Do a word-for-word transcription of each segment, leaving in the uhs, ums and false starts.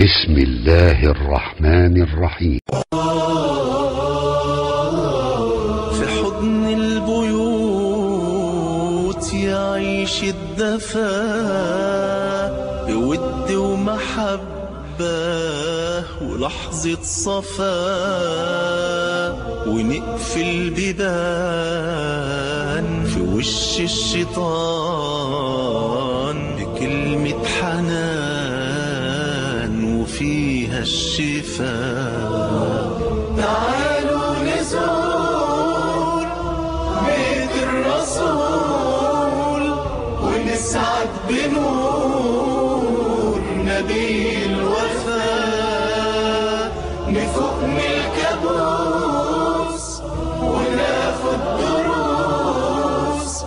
بسم الله الرحمن الرحيم. في حضن البيوت يعيش الدفا بود ومحبة ولحظة صفا، ونقفل بيبان في وش الشيطان بكلمة حنان فيها الشفاء. تعالوا نزور بيت الرسول ونسعد بنور نبي الوفاء، نفوق من الكابوس وناخد دروس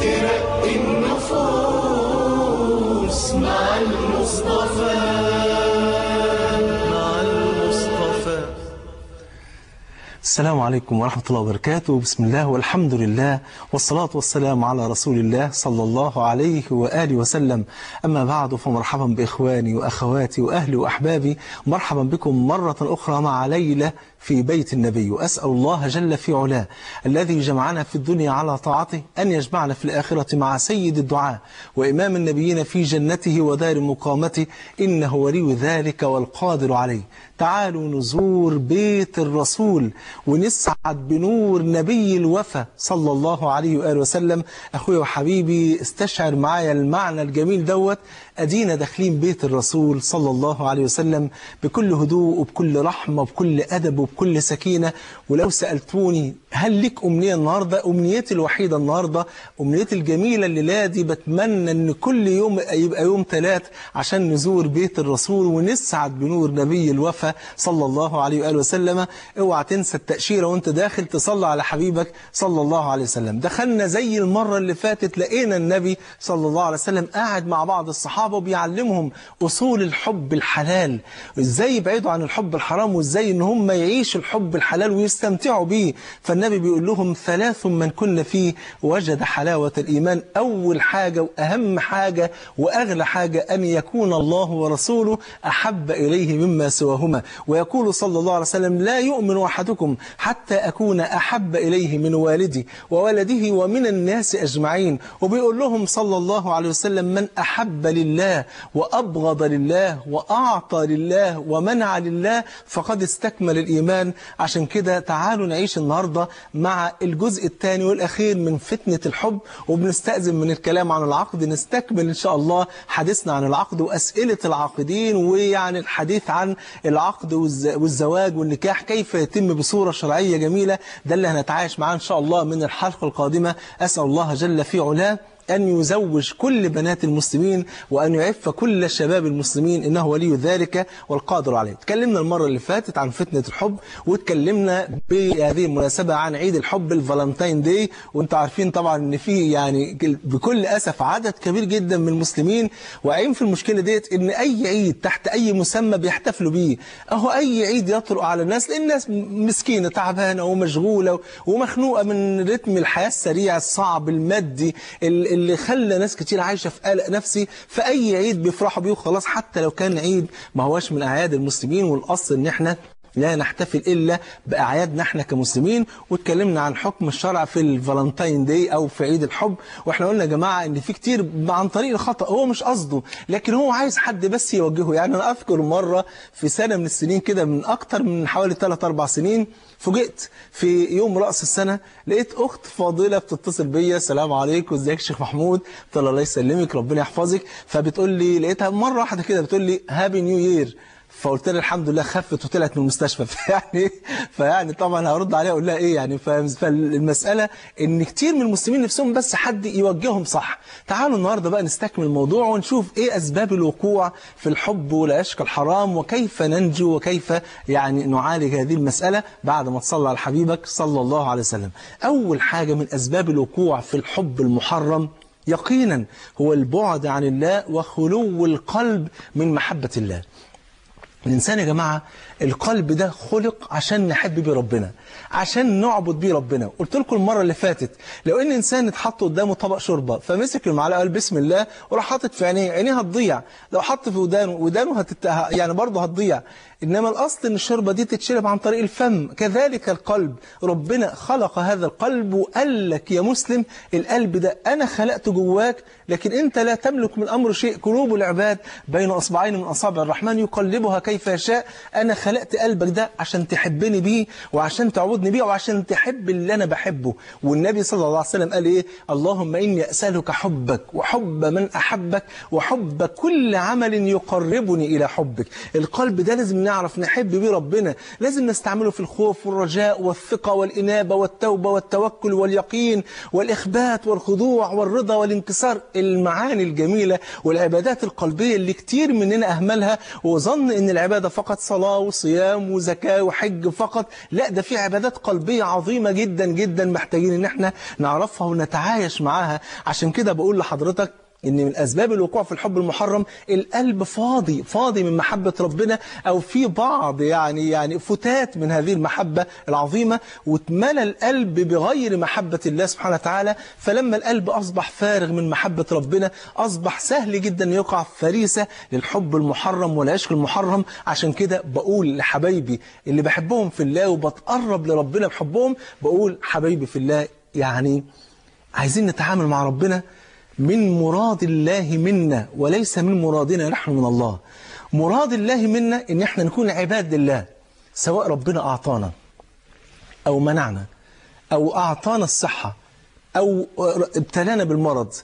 ترقي النفوس مع المصطفى. السلام عليكم ورحمة الله وبركاته. بسم الله والحمد لله والصلاة والسلام على رسول الله صلى الله عليه وآله وسلم. أما بعد، فمرحبا بإخواني وأخواتي وأهلي وأحبابي، مرحبا بكم مرة أخرى مع ليلة في بيت النبي. وأسأل الله جل في علاه الذي جمعنا في الدنيا على طاعته أن يجمعنا في الآخرة مع سيد الدعاء وإمام النبيين في جنته ودار مقامته، إنه ولي ذلك والقادر عليه. تعالوا نزور بيت الرسول ونسعد بنور نبي الوفا صلى الله عليه وآله وسلم. أخوي وحبيبي، استشعر معايا المعنى الجميل دوت. أدينا داخلين بيت الرسول صلى الله عليه وسلم بكل هدوء وبكل رحمة وبكل أدب وبكل سكينة. ولو سألتوني هل لك أمنية النهاردة، أمنيتي الوحيدة النهاردة، أمنيتي الجميلة الليلة دي، بتمنى أن كل يوم يبقى يوم ثلاث عشان نزور بيت الرسول ونسعد بنور نبي الوفا صلى الله عليه وآله وسلم. اوعى تنسى التأشيرة وانت داخل تصلي على حبيبك صلى الله عليه وسلم. دخلنا زي المرة اللي فاتت، لقينا النبي صلى الله عليه وسلم قاعد مع بعض الصحابة وبيعلمهم أصول الحب الحلال، وإزاي يبعدوا عن الحب الحرام، وإزاي إن هم يعيش الحب الحلال ويستمتعوا به. فالنبي بيقول لهم ثلاث من كن فيه وجد حلاوة الإيمان. أول حاجة وأهم حاجة وأغلى حاجة أن يكون الله ورسوله أحب إليه مما سواهما. ويقول صلى الله عليه وسلم: لا يؤمن أحدكم حتى أكون أحب إليه من والدي وولده ومن الناس أجمعين. وبيقول لهم صلى الله عليه وسلم: من أحب لله وأبغض لله وأعطى لله ومنع لله فقد استكمل الإيمان. عشان كده تعالوا نعيش النهاردة مع الجزء الثاني والأخير من فتنة الحب، وبنستأذن من الكلام عن العقد. نستكمل إن شاء الله حديثنا عن العقد وأسئلة العاقدين، ويعني الحديث عن العقد والزواج والنكاح كيف يتم بصورة شرعية جميلة. ده اللي هنتعايش معاه إن شاء الله من الحلقة القادمة. أسأل الله جل في علاه أن يزوج كل بنات المسلمين وأن يعف كل شباب المسلمين، إنه ولي ذلك والقادر عليه. تكلمنا المرة اللي فاتت عن فتنة الحب، وتكلمنا بهذه المناسبة عن عيد الحب الفالنتاين داي. وانتم عارفين طبعا إن فيه يعني بكل أسف عدد كبير جدا من المسلمين واقعين في المشكلة ديت، إن أي عيد تحت أي مسمى بيحتفلوا بيه. أهو أي عيد يطرق على الناس، لأن الناس مسكينة تعبانة ومشغولة ومخنوقة من رتم الحياة السريع الصعب المادي ال اللي خلى ناس كتير عايشه في قلق نفسي. فاي عيد بيفرحوا بيه وخلاص، حتى لو كان عيد ما هواش من اعياد المسلمين، والاصل ان احنا لا نحتفل الا باعيادنا احنا كمسلمين. واتكلمنا عن حكم الشرع في الفالنتاين داي او في عيد الحب. واحنا قلنا يا جماعه ان في كتير عن طريق الخطا، هو مش قصده لكن هو عايز حد بس يوجهه. يعني انا اذكر مره في سنه من السنين كده، من اكتر من حوالي ثلاث أربع سنين، فوجئت في يوم رأس السنة لقيت أخت فاضلة بتتصل بيا: السلام عليكم، ازيك يا شيخ محمود؟ قلت لها: الله يسلمك، ربنا يحفظك. فبتقول لي، لقيتها مرة واحدة كده بتقول لي: هابي نيو يير. فقلت لها الحمد لله خفت وطلعت من المستشفى. فيعني فيعني طبعا هرد عليها اقول لها ايه يعني. فالمساله ان كتير من المسلمين نفسهم بس حد يوجههم صح. تعالوا النهارده بقى نستكمل الموضوع ونشوف ايه اسباب الوقوع في الحب والعشق الحرام، وكيف ننجو، وكيف يعني نعالج هذه المساله بعد ما تصلي على حبيبك صلى الله عليه وسلم. اول حاجه من اسباب الوقوع في الحب المحرم يقينا هو البعد عن الله وخلو القلب من محبه الله. الإنسان يا جماعة القلب ده خلق عشان نحب بيه ربنا، عشان نعبد بيه ربنا. قلت لكم المرة اللي فاتت لو إن إنسان اتحط قدامه طبق شوربة فمسك المعلقة قال بسم الله وراح حاطط في عينيه، عينيه هتضيع. لو حط في ودانه، ودانه هتت... يعني برضه هتضيع. إنما الأصل إن الشوربة دي تتشرب عن طريق الفم. كذلك القلب، ربنا خلق هذا القلب وقال لك يا مسلم القلب ده أنا خلقت جواك، لكن أنت لا تملك من أمر شيء. قلوب العباد بين أصبعين من أصابع الرحمن يقلبها كيف يشاء. أنا خلقت قلبك ده عشان تحبني بيه وعشان تعبدني بيه وعشان تحب اللي أنا بحبه. والنبي صلى الله عليه وسلم قال إيه؟ اللهم إني أسألك حبك وحب من أحبك وحب كل عمل يقربني إلى حبك. القلب ده لازم نعرف نحب بيه ربنا، لازم نستعمله في الخوف والرجاء والثقة والإنابة والتوبة والتوكل واليقين والإخبات والخضوع والرضا والانكسار. المعاني الجميلة والعبادات القلبية اللي كتير مننا أهملها وظن إن العبادة فقط صلاة وصيام وزكاة وحج فقط. لا، ده في عبادات قلبية عظيمة جدا جدا محتاجين إن احنا نعرفها ونتعايش معاها. عشان كده بقول لحضرتك إن من أسباب الوقوع في الحب المحرم القلب فاضي، فاضي من محبة ربنا، أو في بعض يعني يعني فتات من هذه المحبة العظيمة، واتملى القلب بغير محبة الله سبحانه وتعالى. فلما القلب أصبح فارغ من محبة ربنا أصبح سهل جدا يقع في فريسة للحب المحرم والعشق المحرم. عشان كده بقول لحبايبي اللي بحبهم في الله وبتقرب لربنا بحبهم، بقول حبايبي في الله يعني عايزين نتعامل مع ربنا من مراد الله منا وليس من مرادنا نحن من الله. مراد الله منا ان احنا نكون عباد لله، سواء ربنا اعطانا او منعنا او اعطانا الصحة او ابتلانا بالمرض،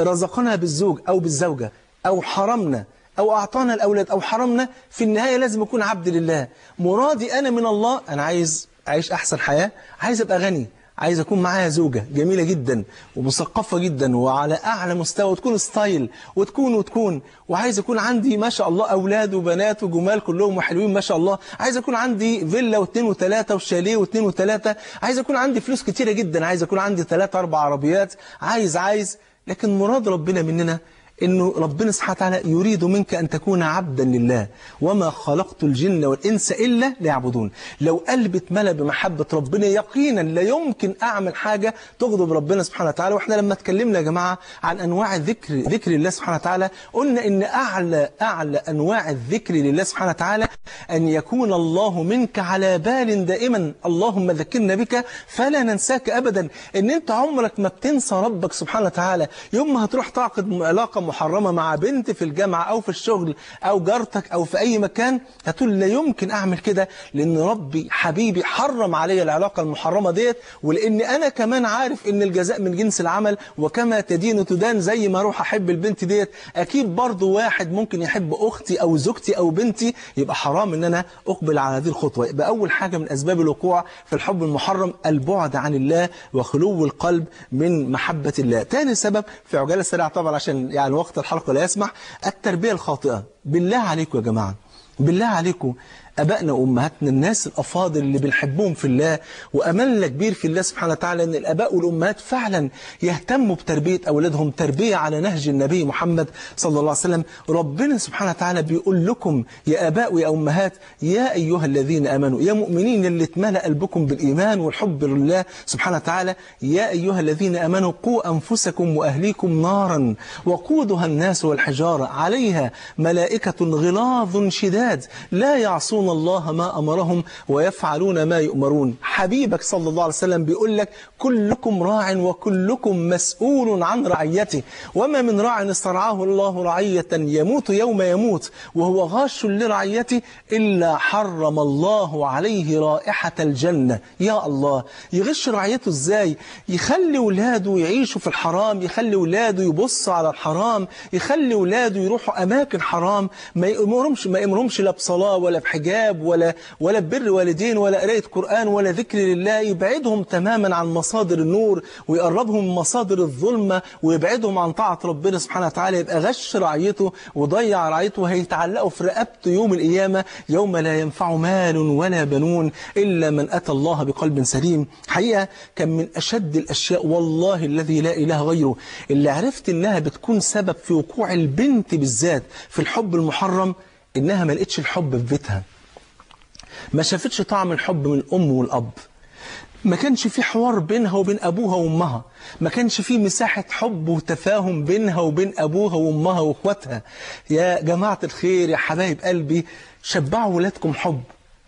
رزقنا بالزوج او بالزوجة، او حرمنا او اعطانا الاولاد او حرمنا. في النهاية لازم اكون عبد لله. مرادي انا من الله، انا عايز اعيش احسن حياة، عايز ابقى غني، عايز اكون معايا زوجه جميله جدا ومثقفه جدا وعلى اعلى مستوى وتكون ستايل وتكون وتكون وعايز اكون عندي ما شاء الله اولاد وبنات وجمال كلهم وحلوين ما شاء الله، عايز اكون عندي فيلا واثنين وثلاثه وشاليه واثنين وثلاثه، عايز اكون عندي فلوس كتيره جدا، عايز اكون عندي ثلاثه اربع عربيات، عايز عايز لكن مراد ربنا مننا إنه ربنا سبحانه وتعالى يريد منك أن تكون عبدا لله. وما خلقت الجن والإنس إلا ليعبدون. لو قلبي اتملى بمحبة ربنا يقينا لا يمكن أعمل حاجة تغضب ربنا سبحانه وتعالى. وإحنا لما اتكلمنا يا جماعة عن أنواع ذكر ذكر الله سبحانه وتعالى قلنا إن أعلى أعلى أنواع الذكر لله سبحانه وتعالى أن يكون الله منك على بال دائما. اللهم ذكرنا بك فلا ننساك أبدا. إن أنت عمرك ما بتنسى ربك سبحانه وتعالى. يوم ما هتروح تعقد علاقة محرمة مع بنت في الجامعة أو في الشغل أو جارتك أو في أي مكان، هتقول لا يمكن أعمل كده لأن ربي حبيبي حرم علي العلاقة المحرمة ديت، ولأن أنا كمان عارف إن الجزاء من جنس العمل وكما تدين تدان. زي ما أروح أحب البنت ديت أكيد برضه واحد ممكن يحب أختي أو زوجتي أو بنتي، يبقى حرام إن أنا أقبل على هذه الخطوة. يبقى أول حاجة من أسباب الوقوع في الحب المحرم البعد عن الله وخلو القلب من محبة الله. تاني سبب في عجالة السريعة طبعا عشان يعني وقت الحلقة لا يسمح، التربية الخاطئة. بالله عليكم يا جماعة، بالله عليكم أبائنا وأمهاتنا الناس الأفاضل اللي بنحبهم في الله وأملنا كبير في الله سبحانه وتعالى إن الآباء والأمهات فعلا يهتموا بتربية أولادهم تربية على نهج النبي محمد صلى الله عليه وسلم. ربنا سبحانه وتعالى بيقول لكم يا آباء ويا أمهات يا أيها الذين آمنوا، يا مؤمنين اللي اتملأ قلبكم بالإيمان والحب لله سبحانه وتعالى، يا أيها الذين آمنوا قوا أنفسكم وأهليكم نارا وقودها الناس والحجارة عليها ملائكة غلاظ شداد لا يعصون الله ما أمرهم ويفعلون ما يؤمرون. حبيبك صلى الله عليه وسلم بيقول لك كلكم راع وكلكم مسؤول عن رعيته، وما من راع استرعاه الله رعية يموت يوم يموت وهو غاش لرعيته إلا حرم الله عليه رائحة الجنة. يا الله، يغش رعيته ازاي؟ يخلي ولاده يعيشوا في الحرام، يخلي ولاده يبص على الحرام، يخلي ولاده يروحوا أماكن حرام، ما يأمرهمش ما يأمرهمش لا بصلاة ولا بحجاب ولا ولا بر والدين ولا قراءة قرآن ولا ذكر لله. يبعدهم تماما عن مصادر النور ويقربهم من مصادر الظلمة ويبعدهم عن طاعة ربنا سبحانه وتعالى. يبقى غش رعيته وضيع رعيته وهيتعلقوا في رقبته يوم القيامة يوم لا ينفع مال ولا بنون إلا من أتى الله بقلب سليم. حقيقة كان من أشد الأشياء والله الذي لا إله غيره اللي عرفت إنها بتكون سبب في وقوع البنت بالذات في الحب المحرم إنها ما لقتش الحب في بيتها، ما شافتش طعم الحب من الأم والأب، ما كانش في حوار بينها وبين أبوها وأمها، ما كانش في مساحة حب وتفاهم بينها وبين أبوها وأمها وإخواتها. يا جماعة الخير، يا حبايب قلبي، شبعوا ولادكم حب.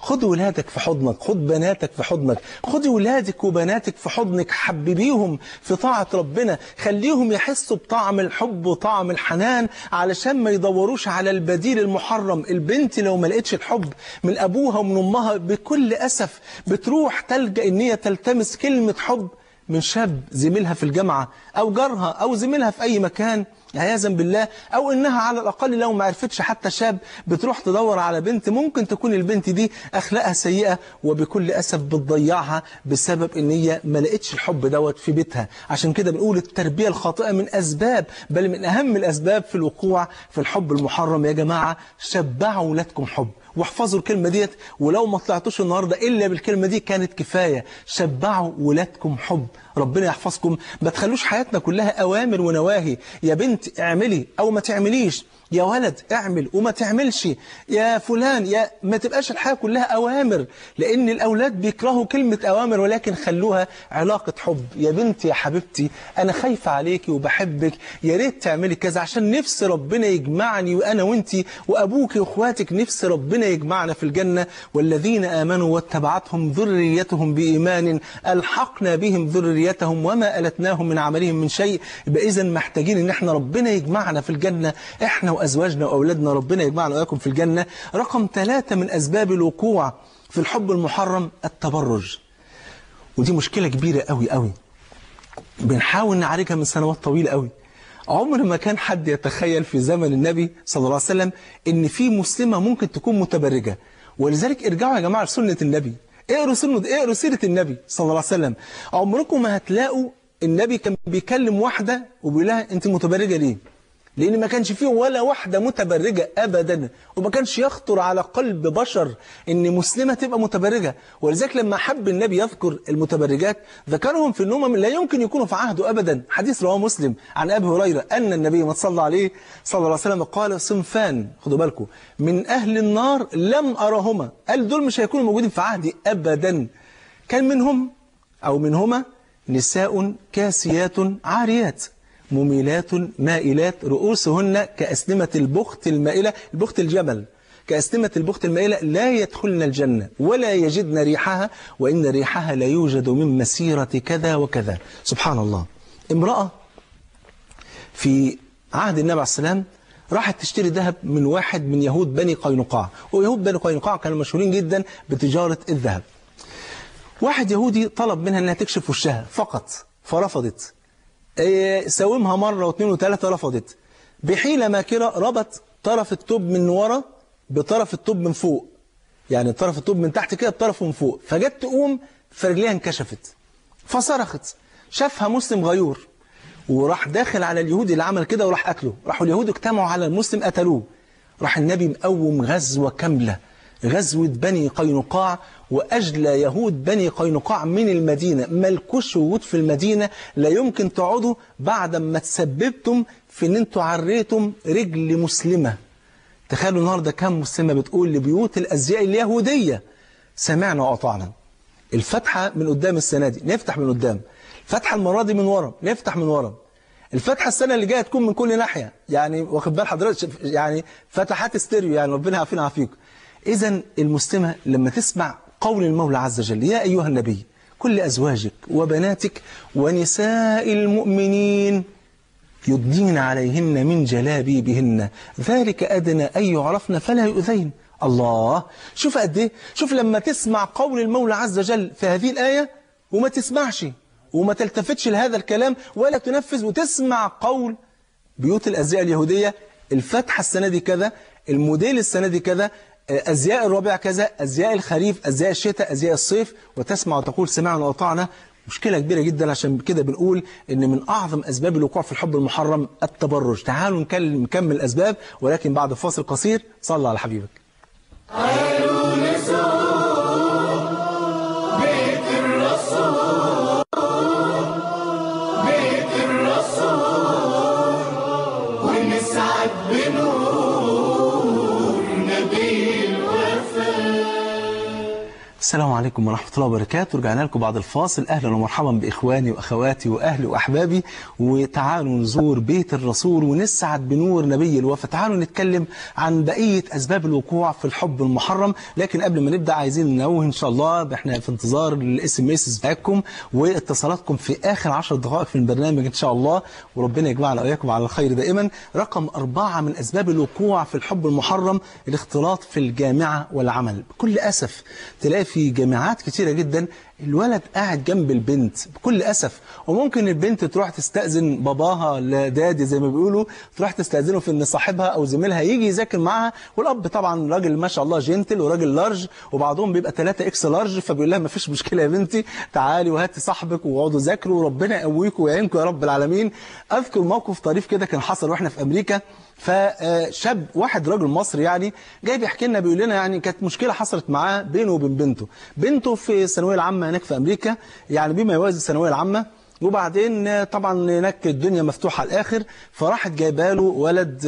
خد ولادك في حضنك، خد بناتك في حضنك، خد ولادك وبناتك في حضنك، حببيهم في طاعة ربنا، خليهم يحسوا بطعم الحب وطعم الحنان علشان ما يدوروش على البديل المحرم. البنت لو ما لقتش الحب من أبوها ومن أمها بكل أسف بتروح تلجأ إن هي تلتمس كلمة حب من شاب زميلها في الجامعة أو جارها أو زميلها في أي مكان عياذا بالله، او انها على الاقل لو ما عرفتش حتى شاب بتروح تدور على بنت ممكن تكون البنت دي اخلاقها سيئه وبكل اسف بتضيعها بسبب ان هي ما لقتش الحب دوت في بيتها. عشان كده بنقول التربيه الخاطئه من اسباب، بل من اهم الاسباب في الوقوع في الحب المحرم. يا جماعه شبعوا اولادكم حب، واحفظوا الكلمه ديت، ولو ما طلعتوش النهارده الا بالكلمه دي كانت كفايه. شبعوا ولادكم حب، ربنا يحفظكم. ما تخلوش حياتنا كلها اوامر ونواهي، يا بنت اعملي او ما تعمليش، يا ولد اعمل وما تعملش، يا فلان يا ما تبقاش الحياه كلها اوامر، لان الاولاد بيكرهوا كلمه اوامر، ولكن خلوها علاقه حب. يا بنتي يا حبيبتي انا خايفه عليكي وبحبك، يا ريت تعملي كذا، عشان نفس ربنا يجمعني وانا وانتي وابوكي واخواتك، نفس ربنا يجمعنا في الجنه. والذين امنوا واتبعتهم ذريتهم بايمان الحقنا بهم ذريتهم وما ألتناهم من عملهم من شيء. يبقى اذا محتاجين ان احنا ربنا يجمعنا في الجنه، احنا أزواجنا وأولادنا، ربنا يجمعنا وإياكم في الجنة. رقم ثلاثة من أسباب الوقوع في الحب المحرم التبرج، ودي مشكلة كبيرة قوي قوي بنحاول نعالجها من سنوات طويلة قوي. عمر ما كان حد يتخيل في زمن النبي صلى الله عليه وسلم إن في مسلمة ممكن تكون متبرجة، ولذلك ارجعوا يا جماعة لسنة النبي، اقروا سنة، اقروا سيرة النبي صلى الله عليه وسلم. عمركم ما هتلاقوا النبي كان بيكلم واحدة وبيقول لها أنت متبرجة ليه؟ لأن ما كانش فيه ولا واحدة متبرجة أبدا، وما كانش يخطر على قلب بشر إن مسلمة تبقى متبرجة. ولذلك لما حب النبي يذكر المتبرجات ذكرهم في الأمم لا يمكن يكونوا في عهده أبدا. حديث رواه مسلم عن أبي هريرة أن النبي صلى عليه صلى الله عليه وسلم قال صنفان، خدوا بالكم، من أهل النار لم أرهما، قال دول مش هيكونوا موجودين في عهدي أبدا، كان منهم أو منهما نساء كاسيات عاريات مميلات مائلات رؤوسهن كأسنمة البخت المائلة، البخت الجمل، كأسنمة البخت المائلة، لا يدخلن الجنة ولا يجدن ريحها وإن ريحها لا يوجد من مسيرة كذا وكذا. سبحان الله، امرأة في عهد النبي عليه السلام راحت تشتري ذهب من واحد من يهود بني قينقاع، ويهود بني قينقاع كانوا مشهورين جدا بتجارة الذهب. واحد يهودي طلب منها أنها تكشف وشها فقط، فرفضت، ساومها مرة واثنين وثلاثة، رفضت. بحيلة ماكرة ربط طرف التوب من ورا بطرف التوب من فوق، يعني طرف التوب من تحت كده بطرفه من فوق، فجت تقوم فرجليها انكشفت فصرخت. شافها مسلم غيور وراح داخل على اليهودي اللي عمل كده وراح قتله. راحوا اليهود اجتمعوا على المسلم قتلوه. راح النبي مقوم غزوة كاملة، غزوة بني قينقاع، وأجلى يهود بني قينقاع من المدينة، ملكوش وجود في المدينة، لا يمكن تقعدوا بعد ما تسببتم في إن أنتوا عريتم رجل مسلمة. تخيلوا النهارده كام مسلمة بتقول لبيوت الأزياء اليهودية سمعنا وأطعنا. الفتحة من قدام السنة دي نفتح من قدام، الفتحة المرة دي من ورا نفتح من ورا، الفتحة السنة اللي جاية تكون من كل ناحية، يعني واخد بال حضرتك، يعني فتحات استيريو، يعني ربنا يعافينا ويعافيكم. إذا المسلمة لما تسمع قول المولى عز وجل، يا أيها النبي قل لأزواجك وبناتك ونساء المؤمنين يضنين عليهن من جلابيبهن ذلك أدنى أن يعرفن فلا يؤذين. الله، شوف قد إيه، شوف لما تسمع قول المولى عز وجل في هذه الآية وما تسمعش وما تلتفتش لهذا الكلام ولا تنفذ، وتسمع قول بيوت الأزياء اليهودية الفتحة السنة دي كذا، الموديل السنة دي كذا، أزياء الربيع كذا، أزياء الخريف، أزياء الشتاء، أزياء الصيف، وتسمع وتقول سمعنا وأطعنا. مشكلة كبيرة جدا. عشان كده بنقول إن من أعظم أسباب الوقوع في الحب المحرم التبرج. تعالوا نكمل الأسباب ولكن بعد فاصل قصير. صلى على حبيبك. السلام عليكم ورحمة الله وبركاته. رجعنا لكم بعد الفاصل. أهلا ومرحبا بإخواني وأخواتي وأهلي وأحبابي، وتعالوا نزور بيت الرسول ونسعد بنور نبي الوفا. تعالوا نتكلم عن بقية أسباب الوقوع في الحب المحرم، لكن قبل ما نبدأ عايزين ننوه إن شاء الله إحنا في انتظار الاس ام اس بتاعتكم واتصالاتكم في آخر عشر دقائق في البرنامج إن شاء الله، وربنا يجمعنا وإياكم على الخير دائما. رقم أربعة من أسباب الوقوع في الحب المحرم الاختلاط في الجامعة والعمل. بكل أسف تلاقي في جامعات كتيرة جدا الولد قاعد جنب البنت بكل أسف، وممكن البنت تروح تستأذن باباها لدادي زي ما بيقولوا، تروح تستأذنه في إن صاحبها أو زميلها يجي يذاكر معاها، والأب طبعا راجل ما شاء الله جنتل وراجل لارج، وبعضهم بيبقى ثلاثة إكس لارج، فبيقول لها ما فيش مشكلة يا بنتي تعالي وهاتي صاحبك واقعدوا ذاكروا وربنا يقويكم ويعينكم يا رب العالمين. أذكر موقف طريف كده كان حصل وإحنا في أمريكا، فشاب واحد راجل مصري يعني جاي بيحكي لنا بيقول لنا يعني كانت مشكله حصلت معاه بينه وبين بنته، بنته في الثانويه العامه هناك في امريكا يعني بما يوازي الثانويه العامه، وبعدين طبعا هناك الدنيا مفتوحه على الاخر، فراحت جايبه له ولد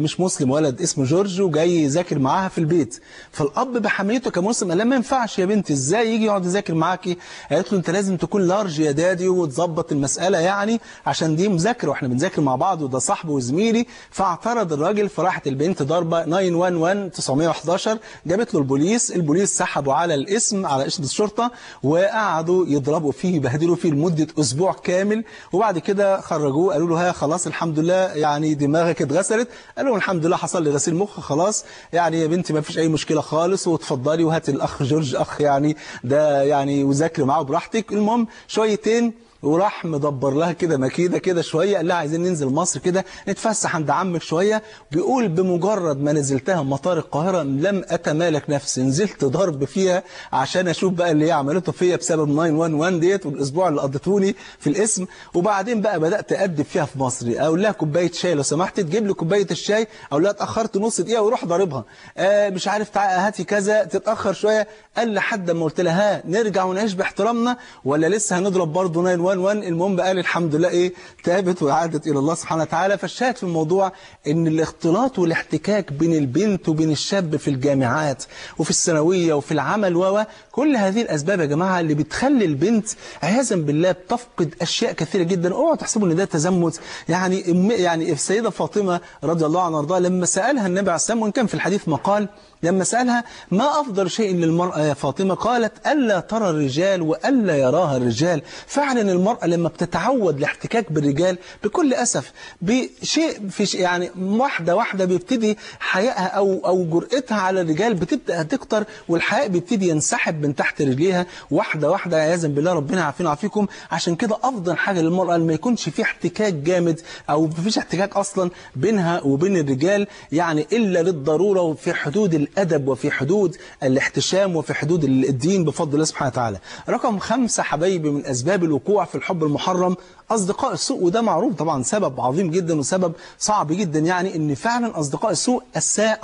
مش مسلم، ولد اسمه جورج، وجاي يذاكر معاها في البيت. فالاب بحميته كمسلم قال لها ما ينفعش يا بنتي، ازاي يجي يقعد يذاكر معاكي؟ قالت له انت لازم تكون لارج يا دادي وتظبط المساله يعني عشان دي مذاكره واحنا بنذاكر مع بعض وده صاحبي وزميلي. فاعترض الراجل، فراحت البنت ضربه تسعمية وأحد عشر، جابت له البوليس، البوليس سحبوا على الاسم على اسم الشرطه وقعدوا يضربوا فيه يبهدلوا فيه لمده اسبوع كامل، وبعد كده خرجوه قالوا له ها خلاص الحمد لله يعني دماغك اتغسلت، قال لهم الحمد لله حصل لي غسيل مخ خلاص يعني يا بنتي ما فيش اي مشكله خالص، واتفضلي وهات الاخ جورج اخ يعني ده يعني وذاكري معاه براحتك. المهم شويتين وراح مدبر لها كده مكيده كده شويه، قال لها عايزين ننزل مصر كده نتفسح عند عمك شويه، بيقول بمجرد ما نزلتها مطار القاهره لم اتمالك نفسي، نزلت ضرب فيها عشان اشوف بقى اللي هي عملته فيا بسبب تسعمية وأحد عشر ديت والاسبوع اللي قضيتوني في الاسم. وبعدين بقى بدات ادب فيها في مصر، اقول لها كوبايه شاي لو سمحت تجيب لي كوبايه الشاي، اقول لها اتاخرت نص دقيقه واروح ضاربها، آه مش عارف تعالى هاتي كذا تتاخر شويه، قال لحد ما قلت لها ها نرجع ونعيش باحترامنا ولا لسه هنضرب برضه تسعمية وأحد عشر. المهم قال الحمد لله ايه تابت وعادت الى الله سبحانه وتعالى. فالشاهد في الموضوع ان الاختلاط والاحتكاك بين البنت وبين الشاب في الجامعات وفي الثانويه وفي العمل و كل هذه الاسباب يا جماعه اللي بتخلي البنت عياذا بالله بتفقد اشياء كثيره جدا. اوعوا تحسبوا ان ده تزمت، يعني يعني السيده فاطمه رضي الله عنها وارضاها لما سالها النبي عليه السلام، وان كان في الحديث مقال، لما سالها ما افضل شيء للمراه يا فاطمه؟ قالت الا ترى الرجال والا يراها الرجال. فعلا المراه لما بتتعود الاحتكاك بالرجال بكل اسف بشيء في شيء يعني واحده واحده بيبتدي حيائها او او جرأتها على الرجال بتبدا تكتر، والحياء بيبتدي ينسحب من تحت رجليها واحده واحده عياذا بالله، ربنا يعافينا ويعافيكم. عشان كده افضل حاجه للمراه ما يكونش في احتكاك جامد او ما فيش احتكاك اصلا بينها وبين الرجال، يعني الا للضروره وفي حدود الادب وفي حدود الاحتشام وفي حدود الدين بفضل الله سبحانه وتعالى. رقم خمسه حبايبي من اسباب الوقوع في الحب المحرم اصدقاء السوء، وده معروف طبعا سبب عظيم جدا وسبب صعب جدا، يعني ان فعلا اصدقاء السوء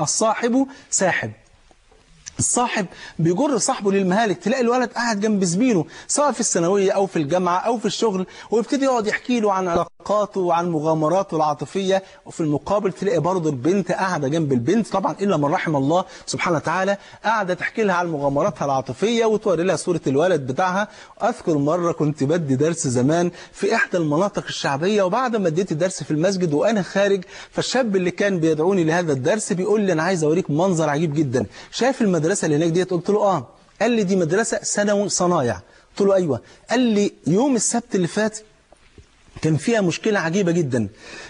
الصاحب ساحب، الصاحب بيجر صاحبه للمهالك. تلاقي الولد قاعد جنب زميله سواء في الثانويه او في الجامعه او في الشغل، ويبتدي يقعد يحكي له عن علاقاته وعن مغامراته العاطفيه، وفي المقابل تلاقي برضه البنت قاعده جنب البنت طبعا الا من رحم الله سبحانه وتعالى، قاعده تحكي لها عن مغامراتها العاطفيه وتوري لها صوره الولد بتاعها. اذكر مره كنت بدي درس زمان في احدى المناطق الشعبيه، وبعد ما اديت الدرس في المسجد وانا خارج، فالشاب اللي كان بيدعوني لهذا الدرس بيقول لي انا عايز اوريك منظر عجيب جدا، شايف المدرسة المدرسة اللي هناك ديت؟ قلت له اه، قال لي دي مدرسة ثانوي صنايع، قلت له ايوه، قال لي يوم السبت اللي فات كان فيها مشكلة عجيبة جدا،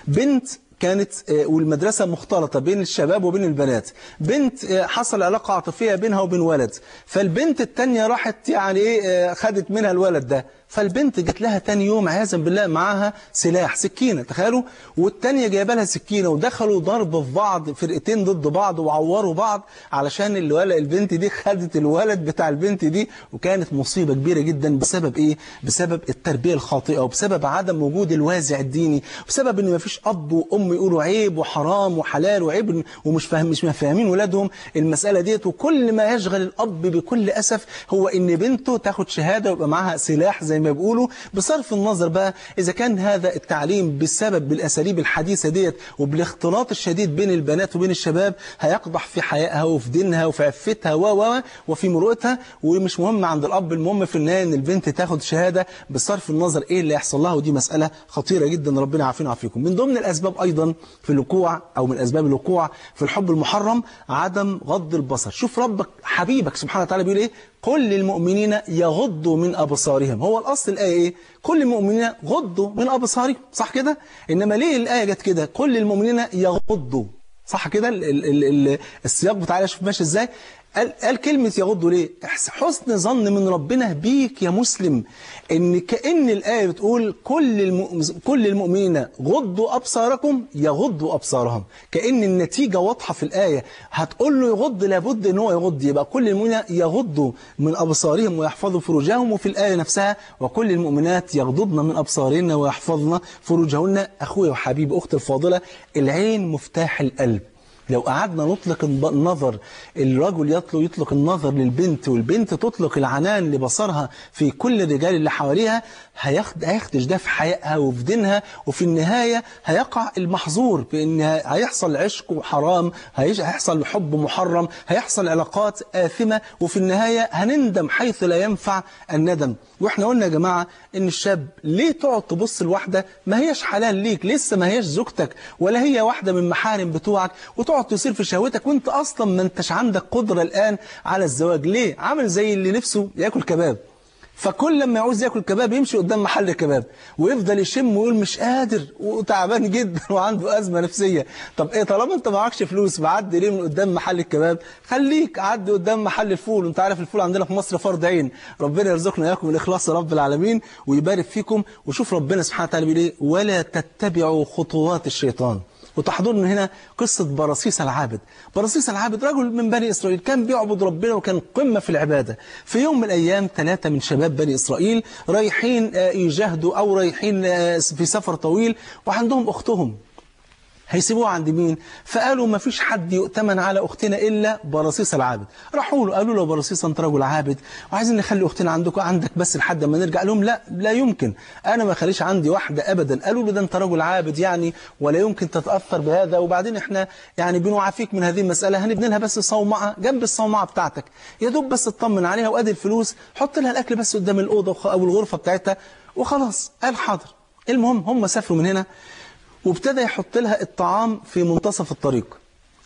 بنت كانت والمدرسة مختلطة بين الشباب وبين البنات، بنت حصل علاقة عاطفية بينها وبين ولد، فالبنت التانية راحت يعني ايه خدت منها الولد ده، فالبنت جت لها تاني يوم عياذا بالله معاها سلاح سكينه، تخيلوا، والتانيه جايبه لها سكينه، ودخلوا ضرب في بعض، فرقتين ضد بعض، وعوروا بعض علشان الولد البنت دي خدت الولد بتاع البنت دي، وكانت مصيبه كبيره جدا بسبب ايه؟ بسبب التربيه الخاطئه، وبسبب عدم وجود الوازع الديني، وبسبب ان مفيش اب وام يقولوا عيب وحرام وحلال وعيب ومش فاهم مش فاهمين ولادهم المساله ديت، وكل ما يشغل الاب بكل اسف هو ان بنته تاخد شهاده ويبقى معاها سلاح زي زي ما بيقولوا، بصرف النظر بقى إذا كان هذا التعليم بسبب بالأساليب الحديثة ديت وبالاختلاط الشديد بين البنات وبين الشباب هيقضح في حيائها وفي دينها وفي عفتها و وفي مروءتها، ومش مهم عند الأب، المهم في النهاية إن البنت تاخد شهادة بصرف النظر إيه اللي هيحصل لها، ودي مسألة خطيرة جدا، ربنا يعافينا ويعافيكم. من ضمن الأسباب أيضا في الوقوع أو من أسباب الوقوع في الحب المحرم عدم غض البصر. شوف ربك حبيبك سبحانه وتعالى بيقول إيه؟ كل المؤمنين يغضوا من أبصارهم. هو الأصل الآية إيه؟ كل المؤمنين غضوا من أبصارهم، صح كده؟ إنما ليه الآية جت كده؟ كل المؤمنين يغضوا، صح كده؟ السياق بتاعها شوف ماشي إزاي؟ قال, قال كلمة يغضوا ليه؟ حسن ظن من ربنا بيك يا مسلم، إن كأن الآية بتقول كل الم... كل المؤمنين غضوا أبصاركم يغضوا أبصارهم، كأن النتيجة واضحة في الآية، هتقول له يغض لابد إن هو يغض، يبقى كل المؤمنين يغضوا من أبصارهم ويحفظوا فروجهم، وفي الآية نفسها وكل المؤمنات يغضضن من أبصارهن ويحفظن فروجهن. أخويا وحبيبي أختي الفاضلة، العين مفتاح القلب. لو قعدنا نطلق النظر، الرجل يطلق يطلق النظر للبنت والبنت تطلق العنان لبصرها في كل الرجال اللي حواليها، هيخدش ده في حيائها وفي دينها، وفي النهاية هيقع المحظور بأن هيحصل عشق حرام، هيحصل حب محرم، هيحصل علاقات آثمة، وفي النهاية هنندم حيث لا ينفع الندم. واحنا قلنا يا جماعة إن الشاب ليه تقعد تبص لواحدة ما هيش حلال ليك، لسه ما هيش زوجتك ولا هي واحدة من محارم بتوعك، وتقعد تصير في شهوتك وانت اصلا ما انتش عندك قدره الان على الزواج. ليه؟ عامل زي اللي نفسه ياكل كباب، فكل لما يعوز ياكل كباب يمشي قدام محل كباب ويفضل يشم ويقول مش قادر وتعبان جدا وعنده ازمه نفسيه. طب ايه طالما انت معكش فلوس معدي ليه من قدام محل الكباب؟ خليك عدي قدام محل الفول، وانت عارف الفول عندنا في مصر فرض عين. ربنا يرزقنا وياكم الاخلاص يا رب العالمين ويبارك فيكم. وشوف ربنا سبحانه وتعالى بيقول ايه؟ ولا تتبعوا خطوات الشيطان. وتحضرنا هنا قصة برصيس العابد. برصيس العابد رجل من بني إسرائيل كان بيعبد ربنا وكان قمة في العبادة. في يوم من الأيام ثلاثة من شباب بني إسرائيل رايحين يجاهدوا أو رايحين في سفر طويل وعندهم أختهم هيسيبوها عند مين؟ فقالوا ما فيش حد يؤتمن على أختنا إلا برصيص العابد. راحوا له قالوا له برصيص أنت راجل عابد وعايزين نخلي أختنا عندك عندك بس لحد ما نرجع. لهم لا لا يمكن، أنا ما خليش عندي واحدة أبدا. قالوا له ده أنت راجل عابد يعني ولا يمكن تتأثر بهذا، وبعدين إحنا يعني بنعافيك من هذه المسألة، هنبني لها بس صومعة جنب الصومعة بتاعتك يا دوب بس تطمن عليها، وأدي الفلوس حط لها الأكل بس قدام الأوضة أو الغرفة بتاعتها وخلاص. قال حاضر. المهم هم سافروا من هنا وابتدى يحط لها الطعام في منتصف الطريق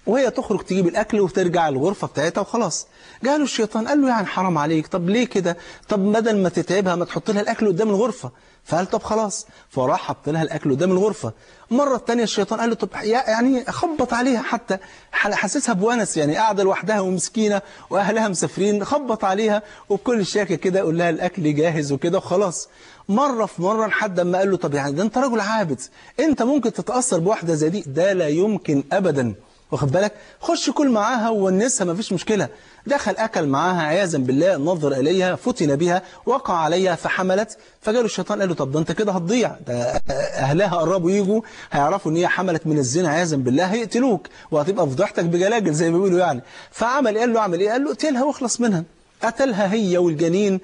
وهي تخرج تجيب الاكل وترجع الغرفه بتاعتها وخلاص. جاله الشيطان قال له يعني حرام عليك، طب ليه كده؟ طب بدل ما تتعبها ما تحط لها الاكل قدام الغرفه. فقال طب خلاص، فراح حط لها الاكل قدام الغرفه. المره الثانيه الشيطان قال له طب يعني خبط عليها، حتى حسسها بونس يعني قاعده لوحدها ومسكينه واهلها مسافرين، خبط عليها وبكل شياكه كده قول لها الاكل جاهز وكده وخلاص. مرة في مرة لحد ما قال له طب يعني ده انت راجل عابد، انت ممكن تتأثر بواحدة زي دي؟ ده لا يمكن أبدا، واخد بالك؟ خش كل معاها وونسها مفيش مشكلة. دخل أكل معاها عياذا بالله، نظر إليها، فتن بها، وقع عليها فحملت. فجاله الشيطان قال له طب ده انت كده هتضيع، ده أهلها قربوا يجوا هيعرفوا إن هي حملت من الزنا عياذا بالله هيقتلوك وهتبقى فضيحتك بجلاجل زي ما بيقولوا يعني. فعمل قال له عمل إيه؟ قال له اقتلها واخلص منها. قتلها هي والجنين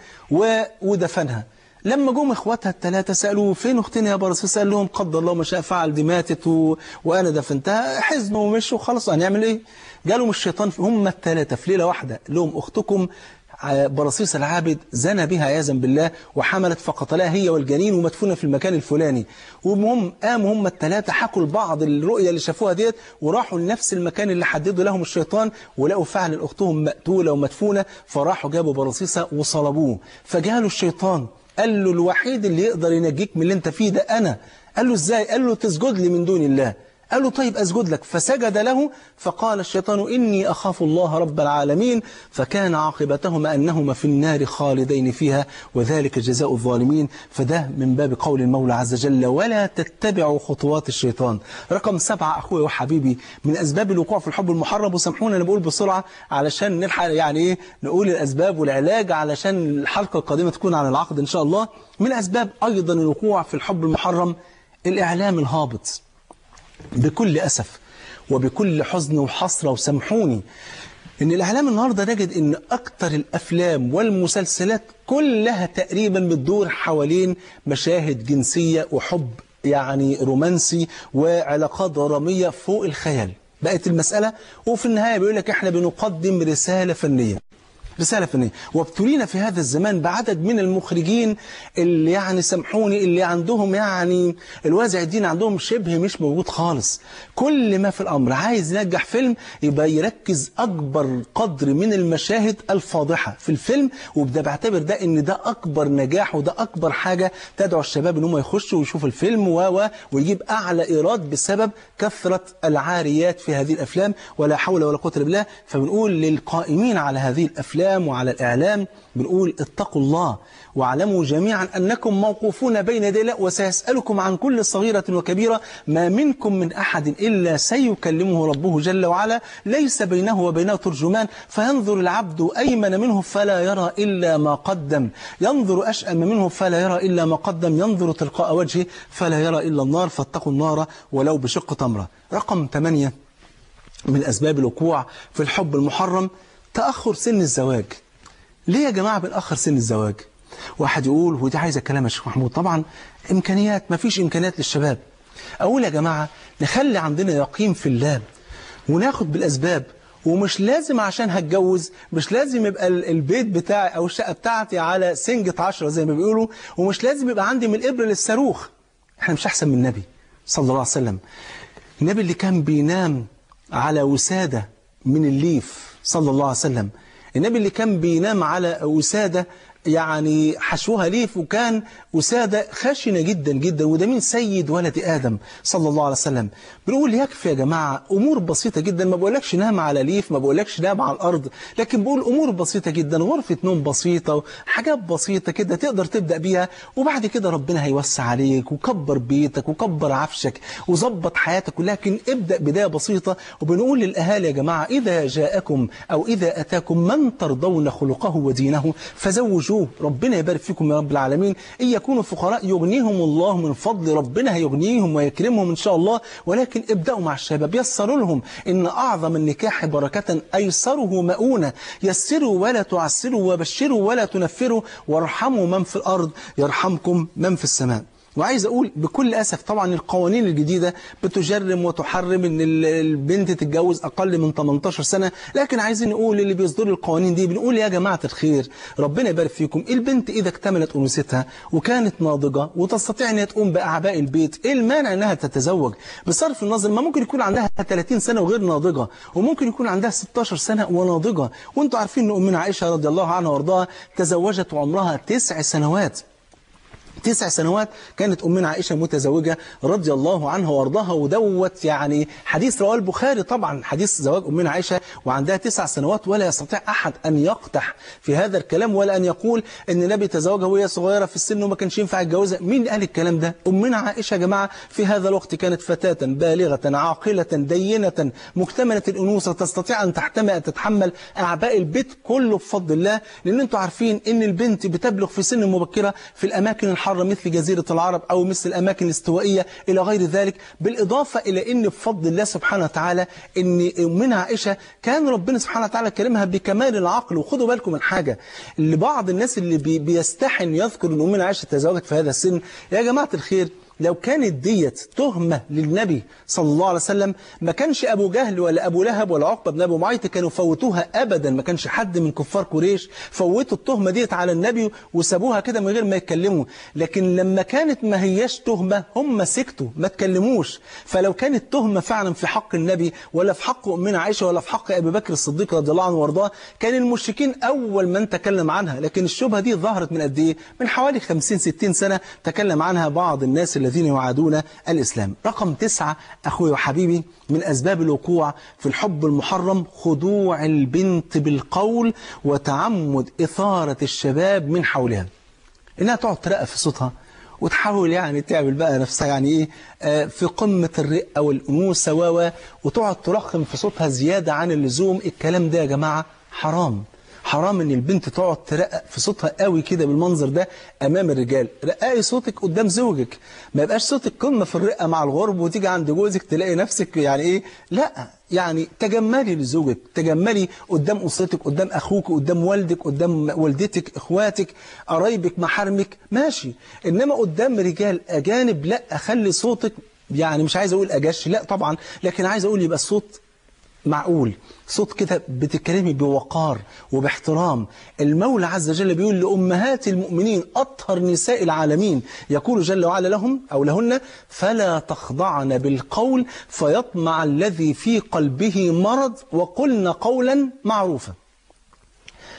ودفنها. لما جم اخواتها الثلاثه سالوه فين اختنا يا برصيص؟ قال لهم قدر الله ما شاء فعل، دي ماتت و... وانا دفنتها، حزنوا ومشوا وخلاص هنعمل ايه؟ جالهم الشيطان هم الثلاثه في ليله واحده، لهم اختكم برصيص العابد زنى بها عياذا بالله وحملت فقتلها هي والجنين ومدفونه في المكان الفلاني. وهم قاموا هم الثلاثه حكوا لبعض الرؤيه اللي شافوها ديت وراحوا لنفس المكان اللي حدده لهم الشيطان ولقوا فعلا اختهم مقتوله ومدفونه، فراحوا جابوا برصيصه وصلبوه. فجاله الشيطان قال له الوحيد اللي يقدر ينجيك من اللي انت فيه ده انا. قال له ازاي؟ قال له تسجد لي من دون الله. قال له طيب اسجد لك. فسجد له. فقال الشيطان اني اخاف الله رب العالمين. فكان عاقبتهما انهما في النار خالدين فيها وذلك جزاء الظالمين. فده من باب قول المولى عز وجل ولا تتبعوا خطوات الشيطان. رقم سبعه اخويا وحبيبي من اسباب الوقوع في الحب المحرم، وسامحونا انا بقول بسرعه علشان نلحق يعني ايه نقول الاسباب والعلاج علشان الحلقه القادمه تكون عن العقد ان شاء الله. من اسباب ايضا الوقوع في الحب المحرم الاعلام الهابط. بكل أسف وبكل حزن وحسرة وسامحوني ان الاعلام النهارده نجد ان اكتر الافلام والمسلسلات كلها تقريبا بتدور حوالين مشاهد جنسيه وحب يعني رومانسي وعلاقات دراميه فوق الخيال. بقت المساله وفي النهايه بيقول لك احنا بنقدم رساله فنيه. رساله فنيه، وابتلينا في هذا الزمان بعدد من المخرجين اللي يعني سامحوني اللي عندهم يعني الوازع الديني عندهم شبه مش موجود خالص. كل ما في الامر عايز ينجح فيلم يبقى يركز اكبر قدر من المشاهد الفاضحه في الفيلم، وبدا بعتبر ده ان ده اكبر نجاح وده اكبر حاجه تدعو الشباب ان هم يخشوا ويشوفوا الفيلم و ويجيب اعلى ايراد بسبب كثره العاريات في هذه الافلام ولا حول ولا قوه الا بالله. فبنقول للقائمين على هذه الافلام وعلى الإعلام بنقول اتقوا الله واعلموا جميعا أنكم موقوفون بين يدي الله وسيسألكم عن كل صغيرة وكبيرة، ما منكم من أحد إلا سيكلمه ربه جل وعلا، ليس بينه وبينه ترجمان، فينظر العبد أيمن منه فلا يرى إلا ما قدم، ينظر أشأم منه فلا يرى إلا ما قدم، ينظر تلقاء وجهه فلا يرى إلا النار، فاتقوا النار ولو بشق تمرة. رقم ثمانية من أسباب الوقوع في الحب المحرم تأخر سن الزواج. ليه يا جماعة بنأخر سن الزواج؟ واحد يقول ودي عايزة كلام يا شيخ محمود، طبعا إمكانيات، مفيش إمكانيات للشباب. أقول يا جماعة نخلي عندنا يقين في الله وناخد بالأسباب، ومش لازم عشان هتجوز مش لازم يبقى البيت بتاعي أو الشقة بتاعتي على سنجة عشرة زي ما بيقولوا، ومش لازم يبقى عندي من الإبرة للصاروخ. إحنا مش أحسن من النبي صلى الله عليه وسلم، النبي اللي كان بينام على وسادة من الليف صلى الله عليه وسلم، النبي اللي كان بينام على وسادة يعني حشوها ليف وكان وسادة خشنة جدا جدا، وده من سيد ولد آدم صلى الله عليه وسلم. بنقول يكفي يا جماعة أمور بسيطة جدا، ما بقولكش نام على ليف، ما بقولكش نام على الأرض، لكن بقول أمور بسيطة جدا، غرفة نوم بسيطة، حاجات بسيطة كده تقدر تبدأ بيها، وبعد كده ربنا هيوسع عليك وكبر بيتك وكبر عفشك وظبط حياتك، ولكن ابدأ بداية بسيطة. وبنقول للأهالي يا جماعة إذا جاءكم أو إذا أتاكم من ترضون خلقه ودينه فزوجوه، ربنا يبارك فيكم يا رب العالمين، إن يكونوا فقراء يغنيهم الله من فضل، ربنا هيغنيهم ويكرمهم إن شاء الله، ولكن ابدأوا مع الشباب، يسروا لهم، إن أعظم النكاح بركة أيسره مؤونة، يسروا ولا تعسروا وبشروا ولا تنفروا وارحموا من في الأرض يرحمكم من في السماء. وعايز اقول بكل اسف طبعا القوانين الجديده بتجرم وتحرم ان البنت تتجوز اقل من ثمانية عشر سنه، لكن عايزين نقول اللي بيصدر القوانين دي بنقول يا جماعه الخير ربنا يبارك فيكم، البنت اذا اكتملت انوثتها وكانت ناضجه وتستطيع ان تقوم باعباء البيت، ايه المانع انها تتزوج؟ بصرف النظر ما ممكن يكون عندها ثلاثين سنه وغير ناضجه، وممكن يكون عندها ستة عشر سنه وناضجه، وانتم عارفين ان امنا عائشه رضي الله عنها وارضاها تزوجت وعمرها تسع سنوات. تسع سنوات كانت أمنا عائشة متزوجة رضي الله عنها وارضاها، ودوت يعني حديث رواه البخاري طبعا، حديث زواج أمنا عائشة وعندها تسع سنوات، ولا يستطيع أحد أن يقتح في هذا الكلام ولا أن يقول أن النبي تزوجها وهي صغيرة في السن وما كانش ينفع يتجوزها. مين قال الكلام ده؟ أمنا عائشة يا جماعة في هذا الوقت كانت فتاة بالغة عاقلة دينة مكتملة الأنوثة، تستطيع أن تحتمل تتحمل أعباء البيت كله بفضل الله، لأن أنتم عارفين أن البنت بتبلغ في سن مبكرة في الأماكن الحرة مثل جزيرة العرب أو مثل الأماكن الاستوائية إلى غير ذلك، بالإضافة إلى أن بفضل الله سبحانه وتعالى أن أمنا عائشة كان ربنا سبحانه وتعالى كلمها بكمال العقل. وخدوا بالكم من حاجة، لبعض الناس اللي بيستحن يذكر أن أمنا عائشة تزوجت في هذا السن، يا جماعة الخير لو كانت ديت تهمة للنبي صلى الله عليه وسلم ما كانش أبو جهل ولا أبو لهب ولا عقبة بن أبو معيط كانوا فوتوها أبدا، ما كانش حد من كفار قريش فوتوا التهمة ديت على النبي وسابوها كده من غير ما يتكلموا، لكن لما كانت ما هياش تهمة هم سكتوا ما تكلموش. فلو كانت تهمة فعلا في حق النبي ولا في حق أمنا عائشة ولا في حق أبي بكر الصديق رضي الله عنه وارضاه كان المشركين أول من تكلم عنها، لكن الشبهة دي ظهرت من قد إيه؟ من حوالي خمسين ستين سنة تكلم عنها بعض الناس اللي الذين يعادون الإسلام. رقم تسعة أخوي وحبيبي من أسباب الوقوع في الحب المحرم خضوع البنت بالقول وتعمد إثارة الشباب من حولها، إنها تقعد ترقى في صوتها وتحاول يعني تعمل بقى نفسها يعني إيه آه في قمة الرقة والأنوثة و وتقعد ترخم في صوتها زيادة عن اللزوم. الكلام ده يا جماعة حرام، حرام ان البنت تقعد ترقق في صوتها قوي كده بالمنظر ده امام الرجال. رققي صوتك قدام زوجك، ما يبقاش صوتك قمه في الرقه مع الغرب وتيجي عند جوزك تلاقي نفسك يعني ايه، لا يعني تجملي لزوجك، تجملي قدام اسرتك، قدام اخوك، قدام والدك، قدام والدتك، اخواتك، قرايبك، محارمك، ماشي. انما قدام رجال اجانب لا، اخلي صوتك يعني مش عايز اقول اجش، لا طبعا، لكن عايز اقول يبقى الصوت معقول، صوت كده بتتكلمي بوقار وباحترام. المولى عز وجل بيقول لأمهات المؤمنين أطهر نساء العالمين، يقول جل وعلا لهم أو لهن: فلا تخضعن بالقول فيطمع الذي في قلبه مرض وقلن قولا معروفا.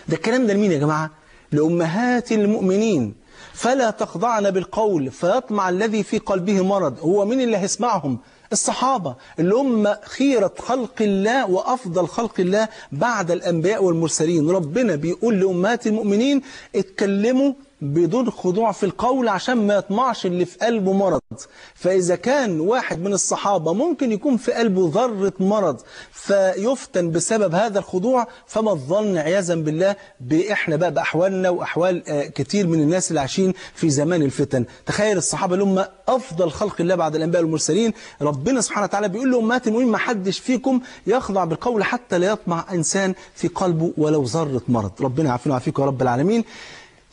ده الكلام ده لمين يا جماعة؟ لأمهات المؤمنين. فلا تخضعن بالقول فيطمع الذي في قلبه مرض، هو مين اللي هيسمعهم؟ الصحابة اللي هم خيرة خلق الله وأفضل خلق الله بعد الأنبياء والمرسلين. ربنا بيقول لأمهات المؤمنين اتكلموا بدون خضوع في القول عشان ما يطمعش اللي في قلبه مرض. فإذا كان واحد من الصحابة ممكن يكون في قلبه ذرة مرض فيفتن بسبب هذا الخضوع، فما الظن عياذا بالله بإحنا بقى بأحوالنا وأحوال كتير من الناس اللي عايشين في زمان الفتن. تخيل الصحابة اللي هم أفضل خلق الله بعد الأنبياء والمرسلين، ربنا سبحانه وتعالى بيقول لأمهات المؤمنين ما حدش فيكم يخضع بالقول حتى لا يطمع إنسان في قلبه ولو ذرة مرض. ربنا يعافينا ويعافيكم يا رب العالمين.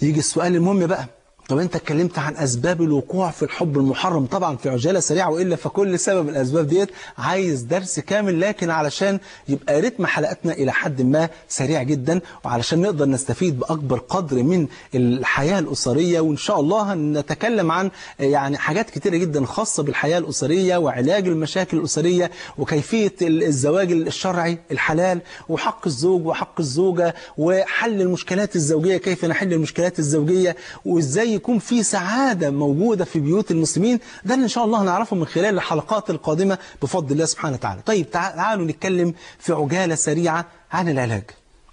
يجي السؤال المهم بقى، طب انت اتكلمت عن اسباب الوقوع في الحب المحرم، طبعا في عجاله سريعه والا فكل سبب الاسباب ديت عايز درس كامل، لكن علشان يبقى رتم حلقتنا الى حد ما سريع جدا وعلشان نقدر نستفيد باكبر قدر من الحياه الاسريه، وان شاء الله هنتكلم عن يعني حاجات كتيره جدا خاصه بالحياه الاسريه وعلاج المشاكل الاسريه وكيفيه الزواج الشرعي الحلال وحق الزوج وحق الزوجه وحل المشكلات الزوجيه، كيف نحل المشكلات الزوجيه وازاي يكون في سعادة موجودة في بيوت المسلمين. ده اللي إن شاء الله هنعرفه من خلال الحلقات القادمة بفضل الله سبحانه وتعالى. طيب تعالوا نتكلم في عجالة سريعة عن العلاج.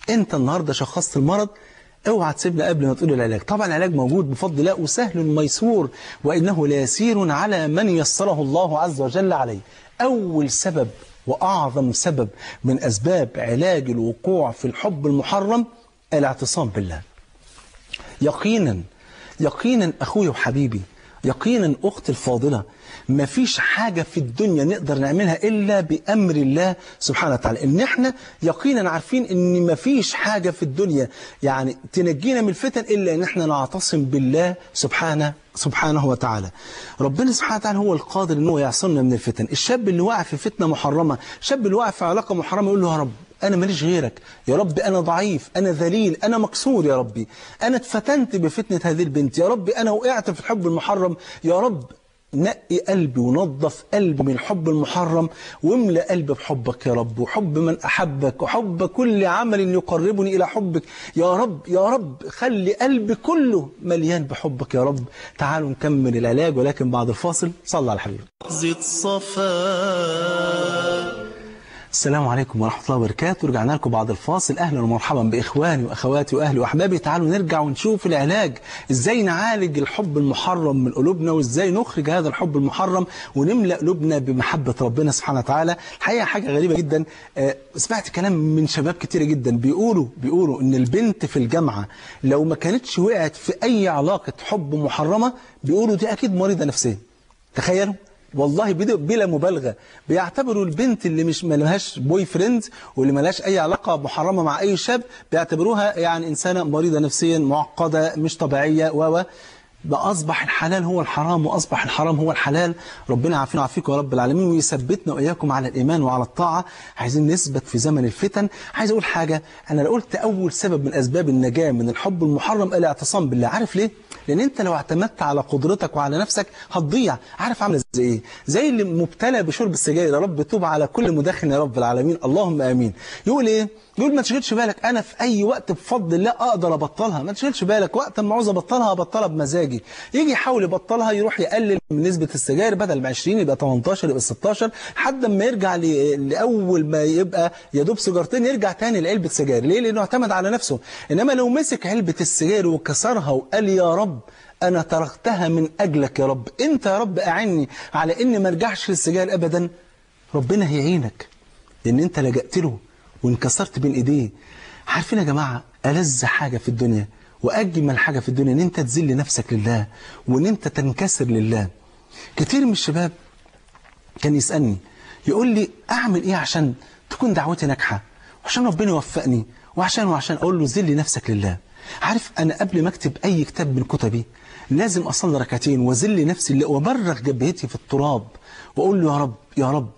أنت النهاردة شخصت المرض، اوعى تسيبنا قبل ما تقول العلاج. طبعا العلاج موجود بفضل الله وسهل ميسور، وإنه ليسير على من يسره الله عز وجل عليه. أول سبب وأعظم سبب من أسباب علاج الوقوع في الحب المحرم الاعتصام بالله. يقينا يقينا أخوي وحبيبي، يقينا أختي الفاضلة، مفيش حاجة في الدنيا نقدر نعملها إلا بأمر الله سبحانه وتعالى. إن احنا يقينا عارفين إن مفيش حاجة في الدنيا يعني تنجينا من الفتن إلا إن احنا نعتصم بالله سبحانه سبحانه وتعالى. ربنا سبحانه وتعالى هو القادر إن هو يعصمنا من الفتن. الشاب اللي وقع في فتنة محرمة، الشاب اللي وقع في علاقة محرمة، يقول له: يا رب أنا ماليش غيرك، يا رب أنا ضعيف، أنا ذليل، أنا مكسور، يا ربي أنا اتفتنت بفتنة هذه البنت، يا رب أنا وقعت في الحب المحرم، يا رب نقي قلبي ونظف قلبي من الحب المحرم واملأ قلبي بحبك يا رب، وحب من أحبك، وحب كل عمل يقربني إلى حبك يا رب، يا رب خلي قلبي كله مليان بحبك يا رب. تعالوا نكمل العلاج ولكن بعد الفاصل. صلى على الحبيب. السلام عليكم ورحمة الله وبركاته، رجعنا لكم بعد الفاصل. أهلا ومرحبا بإخواني وأخواتي وأهلي وأحبابي. تعالوا نرجع ونشوف العلاج، إزاي نعالج الحب المحرم من قلوبنا وإزاي نخرج هذا الحب المحرم ونملأ قلوبنا بمحبة ربنا سبحانه وتعالى. الحقيقة حاجة غريبة جدا، سمعت كلام من شباب كتير جدا بيقولوا بيقولوا إن البنت في الجامعة لو ما كانتش وقعت في أي علاقة حب محرمة بيقولوا دي أكيد مريضة نفسيا. تخيلوا؟ والله بلا مبالغه بيعتبروا البنت اللي مش مالهاش بوي فريند واللي مالهاش اي علاقه محرمه مع اي شاب بيعتبروها يعني انسانه مريضه نفسيا، معقده، مش طبيعيه. و أصبح الحلال هو الحرام وأصبح الحرام هو الحلال. ربنا يعافينا ويعافيكم يا رب العالمين ويثبتنا وإياكم على الإيمان وعلى الطاعة. عايزين نثبت في زمن الفتن. عايز أقول حاجة، أنا لو قلت أول سبب من أسباب النجاة من الحب المحرم الاعتصام بالله. عارف ليه؟ لأن أنت لو اعتمدت على قدرتك وعلى نفسك هتضيع. عارف عاملة زي إيه؟ زي اللي مبتلى بشرب السجاير، يا رب توب على كل مدخن يا رب العالمين، اللهم آمين. يقول إيه؟ يقول ما تشغلش بالك، أنا في أي وقت بفضل الله أقدر أبطلها، ما تشغلش بالك، وقت ما عاوز أبطلها أبطلها بمزاجي. يجي يحاول يبطلها، يروح يقلل من نسبة السجاير، بدل ما عشرين يبقى تمنتاشر يبقى ستاشر، لحد ما يرجع لأول ما يبقى يدوب سيجارتين يرجع تاني لعلبة سجاير. ليه؟ لأنه اعتمد على نفسه. إنما لو مسك علبة السجاير وكسرها وقال يا رب أنا تركتها من أجلك يا رب، أنت يا رب أعني على إني ما أرجعش للسجاير أبدا، ربنا هيعينك لأن أنت لجأت له وانكسرت بين إيديه. عارفين يا جماعة ألذ حاجة في الدنيا وأجمل حاجة في الدنيا إن أنت تذل نفسك لله وإن أنت تنكسر لله. كتير من الشباب كان يسألني يقول لي أعمل إيه عشان تكون دعوتي ناجحة وعشان ربنا يوفقني وعشان وعشان أقول له ذل نفسك لله. عارف أنا قبل ما أكتب أي كتاب من كتبي لازم أصلي ركعتين وأذل نفسي وأبرغ جبهتي في التراب وأقول له يا رب يا رب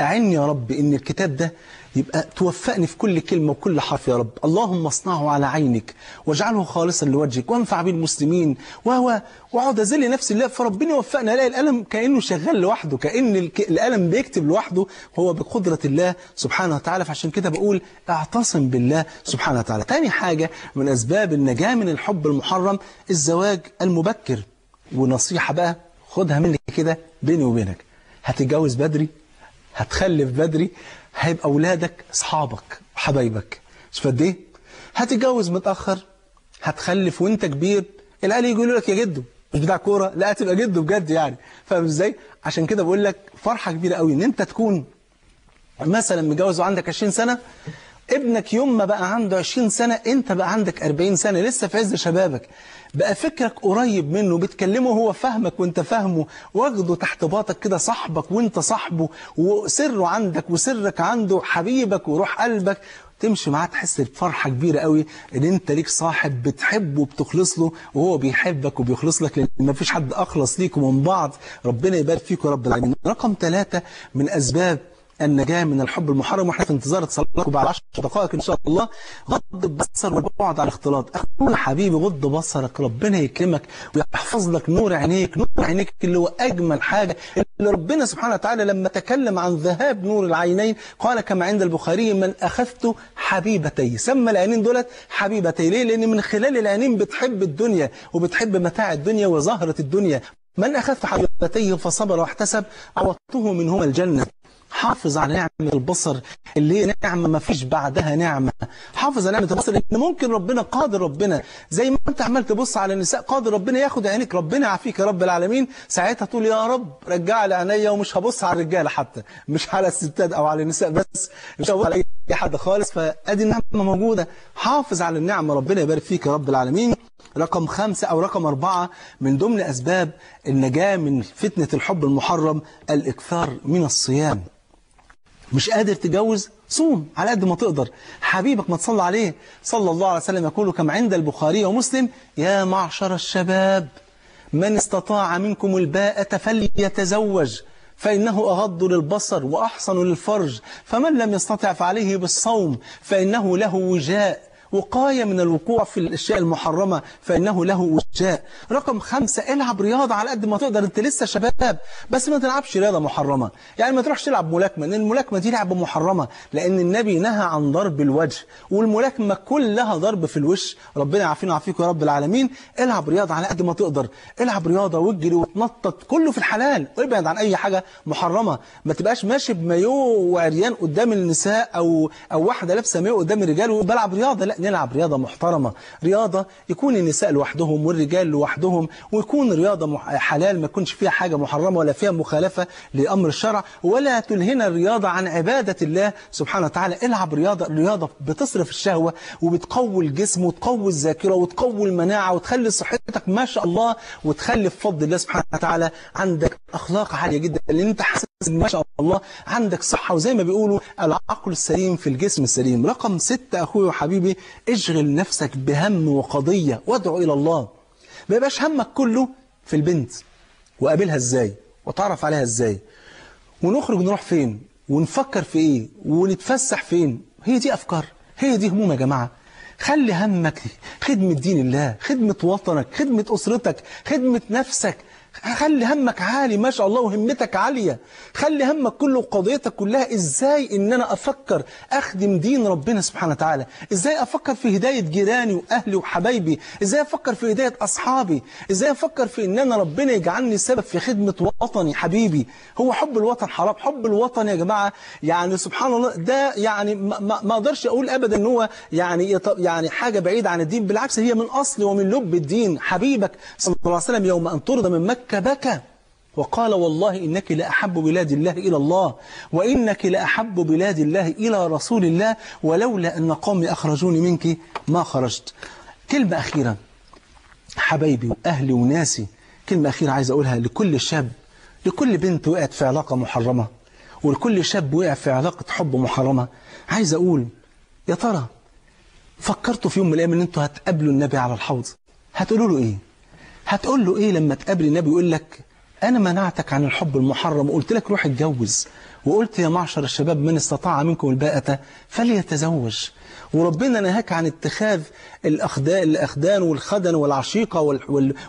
أعني يا رب إن الكتاب ده يبقى توفقني في كل كلمة وكل حرف يا رب، اللهم اصنعه على عينك واجعله خالصا لوجهك وانفع به المسلمين وهو واقعد اذل نفسي لله. فربنا يوفقنا الاقي القلم كانه شغال لوحده، كان القلم بيكتب لوحده هو بقدرة الله سبحانه وتعالى. فعشان كده بقول اعتصم بالله سبحانه وتعالى. تاني حاجة من اسباب النجاة من الحب المحرم الزواج المبكر. ونصيحة بقى خدها مني كده بيني وبينك، هتتجوز بدري، هتخلف بدري، هيبقى اولادك اصحابك وحبايبك. شوف قد ايه؟ هتتجوز متاخر، هتخلف وانت كبير، العيال يقولوا لك يا جدو مش بتاع كوره، لا هتبقى جدو بجد يعني، فاهم ازاي؟ عشان كده بقول لك فرحه كبيره قوي ان انت تكون مثلا متجوز وعندك عشرين سنه، ابنك يوم ما بقى عنده عشرين سنه انت بقى عندك أربعين سنه، لسه في عز شبابك، بقى فكرك قريب منه، بتكلمه هو فاهمك وانت فاهمه، واخده تحت باطك كده، صاحبك وانت صاحبه، وسره عندك وسرك عنده، حبيبك وروح قلبك، تمشي معاه تحس بفرحه كبيره قوي ان انت ليك صاحب بتحبه وبتخلص له وهو بيحبك وبيخلص لك، لان مفيش حد اخلص ليكم من بعض. ربنا يبارك فيكم يا رب العالمين. رقم ثلاثه من اسباب النجاة من الحب المحرم، واحنا في انتظار اتصالاتكم بعد عشر دقائق ان شاء الله، غض البصر والبعد عن الاختلاط. اخويا حبيبي غض بصرك، ربنا يكرمك ويحفظ لك نور عينيك، نور عينيك اللي هو اجمل حاجه، اللي ربنا سبحانه وتعالى لما تكلم عن ذهاب نور العينين قال كما عند البخاري من اخذت حبيبتي، سمى العينين دولت حبيبتي، ليه؟ لان من خلال العينين بتحب الدنيا وبتحب متاع الدنيا وزهره الدنيا. من اخذت حبيبتيه فصبر واحتسب عوضته منهما الجنه. حافظ على نعمة البصر اللي هي نعمة ما فيش بعدها نعمة، حافظ على نعمة البصر لأن ممكن ربنا قادر، ربنا زي ما أنت عمال تبص على النساء قادر ربنا ياخد عينيك، ربنا يعافيك يا رب العالمين، ساعتها تقول يا رب رجع لي عينيا ومش هبص على الرجالة حتى، مش على الستات أو على النساء بس، مش هبص على أي حد خالص، فأدي النعمة موجودة، حافظ على النعمة، ربنا يبارك فيك يا رب العالمين. رقم خمسة أو رقم أربعة من ضمن أسباب النجاة من فتنة الحب المحرم الإكثار من الصيام. مش قادر تجوز؟ صوم على قد ما تقدر، حبيبك ما تصلى عليه، صلى الله عليه وسلم يقول كما عند البخاري ومسلم يا معشر الشباب من استطاع منكم الباءة فليتزوج فإنه أغض للبصر وأحصن للفرج، فمن لم يستطع فعليه بالصوم فإنه له وجاء، وقاية من الوقوع في الأشياء المحرمة فإنه له وجاء. رقم خمسة العب رياضة على قد ما تقدر، أنت لسه شباب بس ما تلعبش رياضة محرمة، يعني ما تروحش تلعب ملاكمة، لأن الملاكمة دي لعبة محرمة، لأن النبي نهى عن ضرب الوجه والملاكمة كلها ضرب في الوش، ربنا يعافينا ويعافيكم يا رب العالمين. العب رياضة على قد ما تقدر، العب رياضة واجري وتنطط، كله في الحلال، وابعد عن أي حاجة محرمة، ما تبقاش ماشي بمايو وعريان قدام النساء أو أو واحدة لابسة مايو قدام الرجال وبلعب رياضة، لا نلعب رياضة محترمة، رياضة يكون النساء لوحدهم والرجال لوحدهم، ويكون رياضة حلال ما يكونش فيها حاجة محرمة ولا فيها مخالفة لأمر الشرع، ولا تلهنا الرياضة عن عبادة الله سبحانه وتعالى. العب رياضة، الرياضة بتصرف الشهوة وبتقوي الجسم وتقوي الذاكرة وتقوي المناعة وتخلي صحتك ما شاء الله، وتخلي بفضل الله سبحانه وتعالى عندك أخلاق عالية جدا، لأن أنت حاسس ما شاء الله عندك صحة، وزي ما بيقولوا العقل السليم في الجسم السليم. رقم ستة أخوي وحبيبي اشغل نفسك بهم وقضية وادعو إلى الله، ما يبقاش همك كله في البنت وقابلها ازاي وتعرف عليها ازاي ونخرج نروح فين ونفكر في ايه ونتفسح فين، هي دي أفكار، هي دي هموم يا جماعة. خلي همك خدمة دين الله، خدمة وطنك، خدمة أسرتك، خدمة نفسك، خلي همك عالي ما شاء الله وهمتك عالية، خلي همك كله وقضيتك كلها ازاي ان انا افكر اخدم دين ربنا سبحانه وتعالى، ازاي افكر في هداية جيراني واهلي وحبايبي، ازاي افكر في هداية اصحابي، ازاي افكر في ان انا ربنا يجعلني سبب في خدمة وطني حبيبي. هو حب الوطن حرام؟ حب الوطن يا جماعة يعني سبحان الله ده يعني ما اقدرش اقول ابدا ان هو يعني يعني حاجة بعيدة عن الدين، بالعكس هي من اصل ومن لب الدين. حبيبك صلى الله عليه وسلم يوم ان طرد من مكة بكى وقال والله إنك لأحب بلاد الله إلى الله، وإنك لأحب بلاد الله إلى رسول الله، ولولا أن قومي أخرجوني منك ما خرجت. كلمة أخيرة حبايبي وأهلي وناسي، كلمة أخيرة عايز أقولها لكل شاب، لكل بنت وقعت في علاقة محرمة، ولكل شاب وقع في علاقة حب محرمة. عايز أقول يا ترى فكرتوا في يوم من الأيام إن أنتوا هتقابلوا النبي على الحوض، هتقولوا له إيه؟ هتقول له إيه لما تقابل النبي يقول لك أنا منعتك عن الحب المحرم وقلت لك روح اتجوز، وقلت يا معشر الشباب من استطاع منكم الباءة فليتزوج، وربنا نهاك عن اتخاذ الأخدان والخدن والعشيقة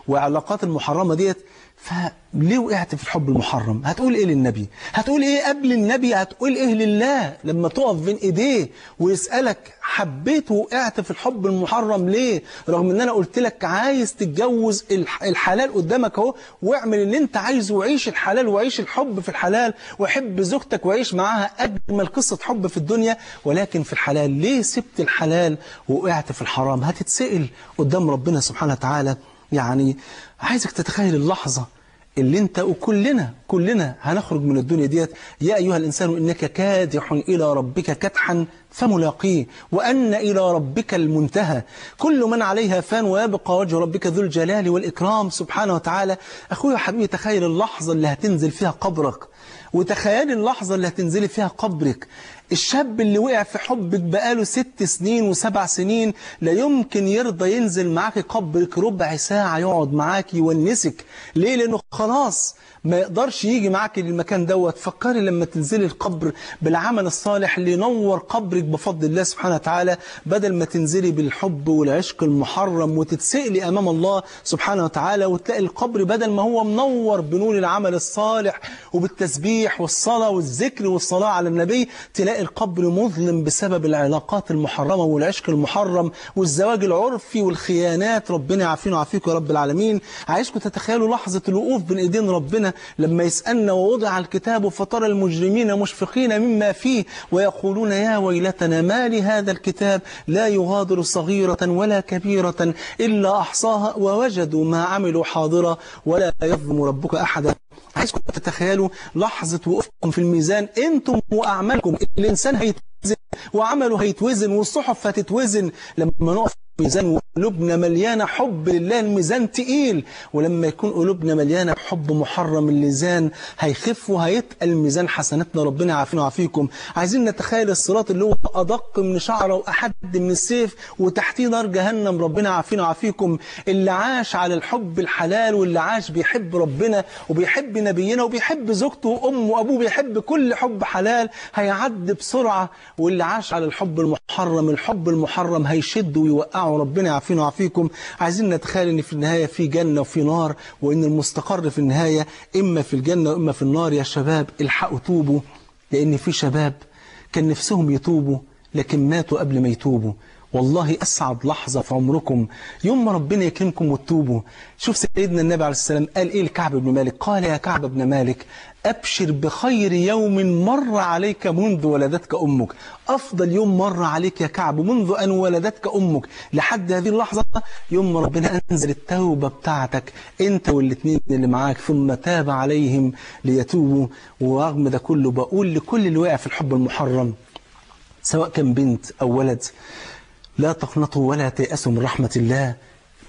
والعلاقات المحرمة ديت، فليه وقعت في الحب المحرم؟ هتقول إيه للنبي؟ هتقول إيه قبل النبي؟ هتقول إيه لله لما تقف بين إيديه ويسألك حبيت وقعت في الحب المحرم ليه؟ رغم إن أنا قلت لك عايز تتجوز، الحلال قدامك أهو، واعمل اللي أنت عايزه وعيش الحلال وعيش الحب في الحلال، وحب زوجتك وعيش معاها أجمل قصة حب في الدنيا، ولكن في الحلال ليه سبت الحلال وقعت في الحرام؟ هتتسأل قدام ربنا سبحانه وتعالى. يعني عايزك تتخيل اللحظة اللي انت وكلنا كلنا هنخرج من الدنيا ديت. يا أيها الإنسان إنك كادح إلى ربك كدحا فملاقيه وأن إلى ربك المنتهى، كل من عليها فان ويبقى وجه ربك ذو الجلال والإكرام سبحانه وتعالى. أخويا حبيبي تخيل اللحظة اللي هتنزل فيها قبرك، وتخيل اللحظة اللي هتنزلي فيها قبرك. الشاب اللي وقع في حبك بقاله ست سنين وسبع سنين لا يمكن يرضى ينزل معاك قبرك ربع ساعة يقعد معاك يونسك، ليه؟ لأنه خلاص ما يقدرش يجي معاك للمكان دوت. فكري لما تنزلي القبر بالعمل الصالح اللي ينور قبرك بفضل الله سبحانه وتعالى، بدل ما تنزلي بالحب والعشق المحرم وتتسئلي أمام الله سبحانه وتعالى، وتلاقي القبر بدل ما هو منور بنور العمل الصالح وبالتسبيح والصلاة والذكر والصلاة على النبي، تلاقي القبر مظلم بسبب العلاقات المحرمة والعشق المحرم والزواج العرفي والخيانات. ربنا يعافينا ويعافيكم يا رب العالمين. عايزكم تتخيلوا لحظة الوقوف بين إيدين ربنا لما يسألنا ووضع الكتاب فترى المجرمين مشفقين مما فيه ويقولون يا ويلتنا ما لهذا الكتاب لا يغادر صغيرة ولا كبيرة إلا أحصاها ووجدوا ما عملوا حاضرة ولا يظلم ربك أحدا. عايزكم تتخيلوا لحظة وقوفكم في الميزان انتم وأعمالكم. الإنسان هيتوزن وعمله هيتوزن والصحف هتتوزن. لما نقف ميزان وقلوبنا مليانة حب لله الميزان تقيل، ولما يكون قلوبنا مليانة حب محرم الميزان هيخف وهيتقل ميزان حسناتنا. ربنا يعافينا ويعافيكم. عايزين نتخيل الصراط اللي هو أدق من شعرة وأحد من السيف وتحتيه نار جهنم. ربنا يعافينا ويعافيكم. اللي عاش على الحب الحلال واللي عاش بيحب ربنا وبيحب نبينا وبيحب زوجته وأمه وأبوه، بيحب كل حب حلال، هيعدي بسرعة. واللي عاش على الحب المحرم الحب المحرم هيشد ويوقع. ربنا يعافينا ويعافيكم. عايزين نتخيل ان في النهايه في جنه وفي نار، وان المستقر في النهايه اما في الجنه واما في النار. يا شباب الحقوا توبوا، لان في شباب كان نفسهم يتوبوا لكن ماتوا قبل ما يتوبوا. والله اسعد لحظه في عمركم يوم ما ربنا يكرمكم وتتوبوا. شوف سيدنا النبي عليه السلام قال ايه لكعب بن مالك؟ قال يا كعب بن مالك أبشر بخير يوم مر عليك منذ ولدتك أمك. أفضل يوم مر عليك يا كعب منذ أن ولدتك أمك لحد هذه اللحظة، يوم ربنا أنزل التوبة بتاعتك أنت والاثنين اللي معاك. ثم تاب عليهم ليتوبوا. ورغم ده كله بقول لكل اللي واقع في الحب المحرم سواء كان بنت أو ولد، لا تقنطوا ولا تيأسوا من رحمة الله.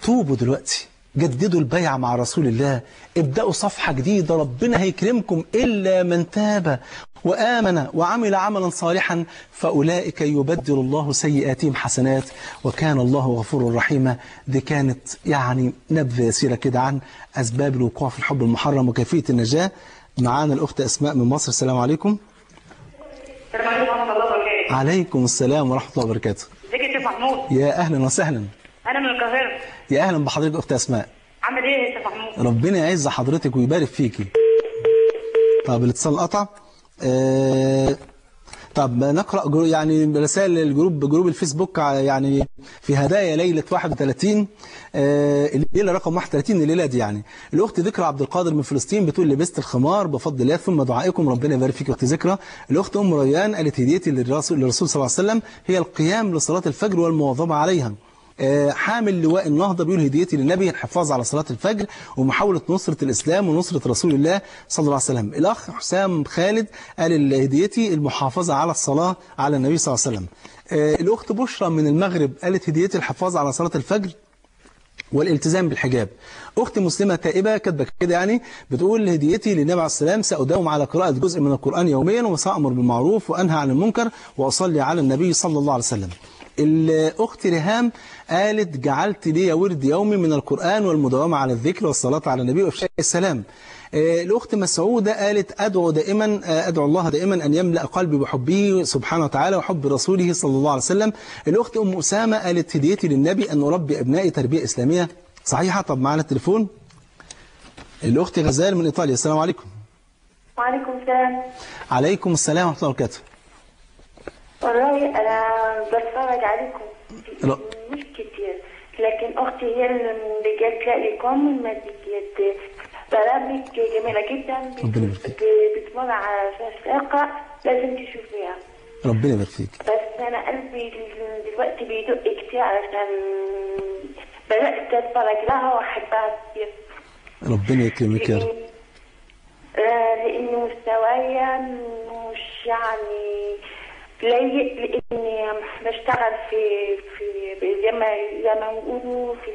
توبوا دلوقتي، جددوا البيعة مع رسول الله، ابدأوا صفحة جديدة. ربنا هيكرمكم. إلا من تاب وآمن وعمل عملا صالحا فأولئك يبدل الله سيئاتهم حسنات وكان الله غفورا رحيما. دي كانت يعني نبذة يسيرة كده عن أسباب الوقوع في الحب المحرم وكيفية النجاة. معانا الأخت أسماء من مصر. السلام عليكم. السلام عليكم ورحمة الله وبركاته. عليكم السلام ورحمة الله وبركاته. ازيك يا محمود؟ يا أهلا وسهلا. أنا من القاهرة. يا أهلا بحضرتك أخت أسماء. عامل إيه يا أستاذ محمود؟ ربنا يعز حضرتك ويبارك فيكي. طب الاتصال قطع. أه... طب نقرأ جرو... يعني رسائل الجروب جروب الفيسبوك يعني في هدايا ليلة واحد وثلاثين أه... الليلة رقم واحد وثلاثين الليلة دي. يعني الأخت ذكرى عبد القادر من فلسطين بتقول لبست الخمار بفضل الله ثم دعائكم ربنا يبارك فيك. أخت ذكرى. الأخت أم ريان قالت هديتي للرسول صلى الله عليه وسلم هي القيام لصلاة الفجر والمواظبة عليها. حامل لواء النهضه بيقول هديتي للنبي الحفاظ على صلاه الفجر ومحاوله نصره الاسلام ونصره رسول الله صلى الله عليه وسلم. الاخ حسام خالد قال هديتي المحافظه على الصلاه على النبي صلى الله عليه وسلم. الاخت بشرى من المغرب قالت هديتي الحفاظ على صلاه الفجر والالتزام بالحجاب. اختي مسلمه تائبه كاتبه كده يعني بتقول هديتي للنبي عليه السلام ساداوم على قراءه جزء من القران يوميا وسامر بالمعروف وانهى عن المنكر واصلي على النبي صلى الله عليه وسلم. الاخت ريهام قالت جعلت لي ورد يومي من القران والمداومه على الذكر والصلاه على النبي وافشاء السلام. الأخت مسعودة قالت أدعو دائما أدعو الله دائما أن يملأ قلبي بحبه سبحانه وتعالى وحب رسوله صلى الله عليه وسلم. الأخت أم أسامة قالت هديتي للنبي أن أربي أبنائي تربية إسلامية صحيحة. طب معنا التليفون الأخت غزال من إيطاليا. السلام عليكم. وعليكم السلام. عليكم السلام ورحمة الله وبركاته. والله أنا بتفرج عليكم لا. مش كتير لكن أختي هي اللي جت لكم ما جت برامج جميلة جدا بتمر على شاشة لازم تشوفيها. ربنا يبارك فيك. بس أنا قلبي دلوقتي بيدق كتير علشان بدأت أتفرج لها وأحبها كتير. ربنا يكرمك يا رب. لأن مستوايا مش يعني لايق لأني بشتغل في في زي ما زي ما بيقولوا في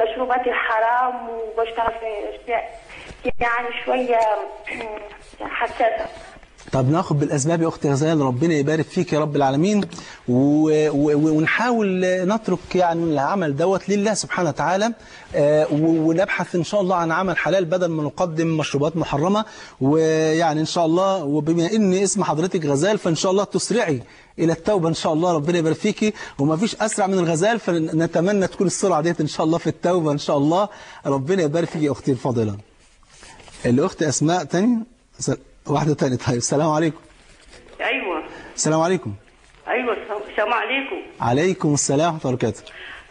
مشروبات الحرام وبشتغل في اشياء يعني شويه حساسه. طب ناخد بالاسباب يا اختي غزال. ربنا يبارك فيك يا رب العالمين و... و... ونحاول نترك يعني العمل دوت لله سبحانه وتعالى آه و... ونبحث ان شاء الله عن عمل حلال بدل ما نقدم مشروبات محرمه. ويعني ان شاء الله وبما ان اسم حضرتك غزال فان شاء الله تسرعي الى التوبه ان شاء الله. ربنا يبارك فيكي وما فيش اسرع من الغزال فنتمنى تكون السرعه ديت ان شاء الله في التوبه ان شاء الله. ربنا يبارك فيكي يا اختي الفاضله. الاخت اسماء ثاني واحدة تانية. طيب السلام عليكم. أيوة السلام عليكم. أيوة السلام عليكم. عليكم السلام ورحمة الله وبركاته.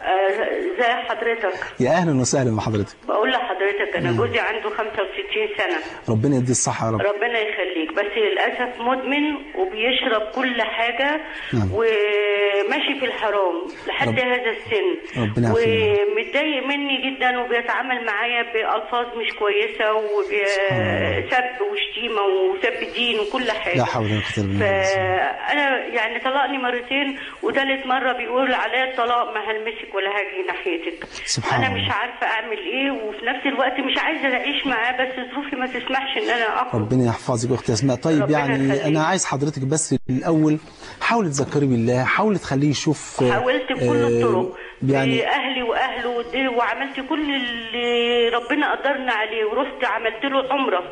ازي آه حضرتك؟ يا أهلا وسهلا بحضرتك. بقول لحضرتك أنا جوزي عنده خمسة وستين سنة. ربنا يديه الصحة يا رب. ربنا يخليك بس للأسف مدمن وبيشرب كل حاجة مم. وماشي في الحرام لحد رب... هذا السن. ربنا يعافيك. ومتضايق مني جدا وبيتعامل معايا بألفاظ مش كويسة وسب وشتيمة وسب دين وكل حاجة. لا حول ولا قوة إلا بالله. فأنا يعني طلقني مرتين وثالث مرة بيقول عليا الطلاق ما هلمسك ولا هاجي ناحيتك. انا مش عارفه اعمل ايه وفي نفس الوقت مش عايزه اعيش معاه بس ظروفي ما تسمحش ان انا اقعد. ربنا يحفظك يا اختي اسماء. طيب يعني خليك. انا عايز حضرتك بس الاول حاولي تذكري بالله، حاولي تخليه يشوف. حاولت بكل آه الطرق يعني اهلي واهله وعملت كل اللي ربنا قدرنا عليه ورحت عملت له عمره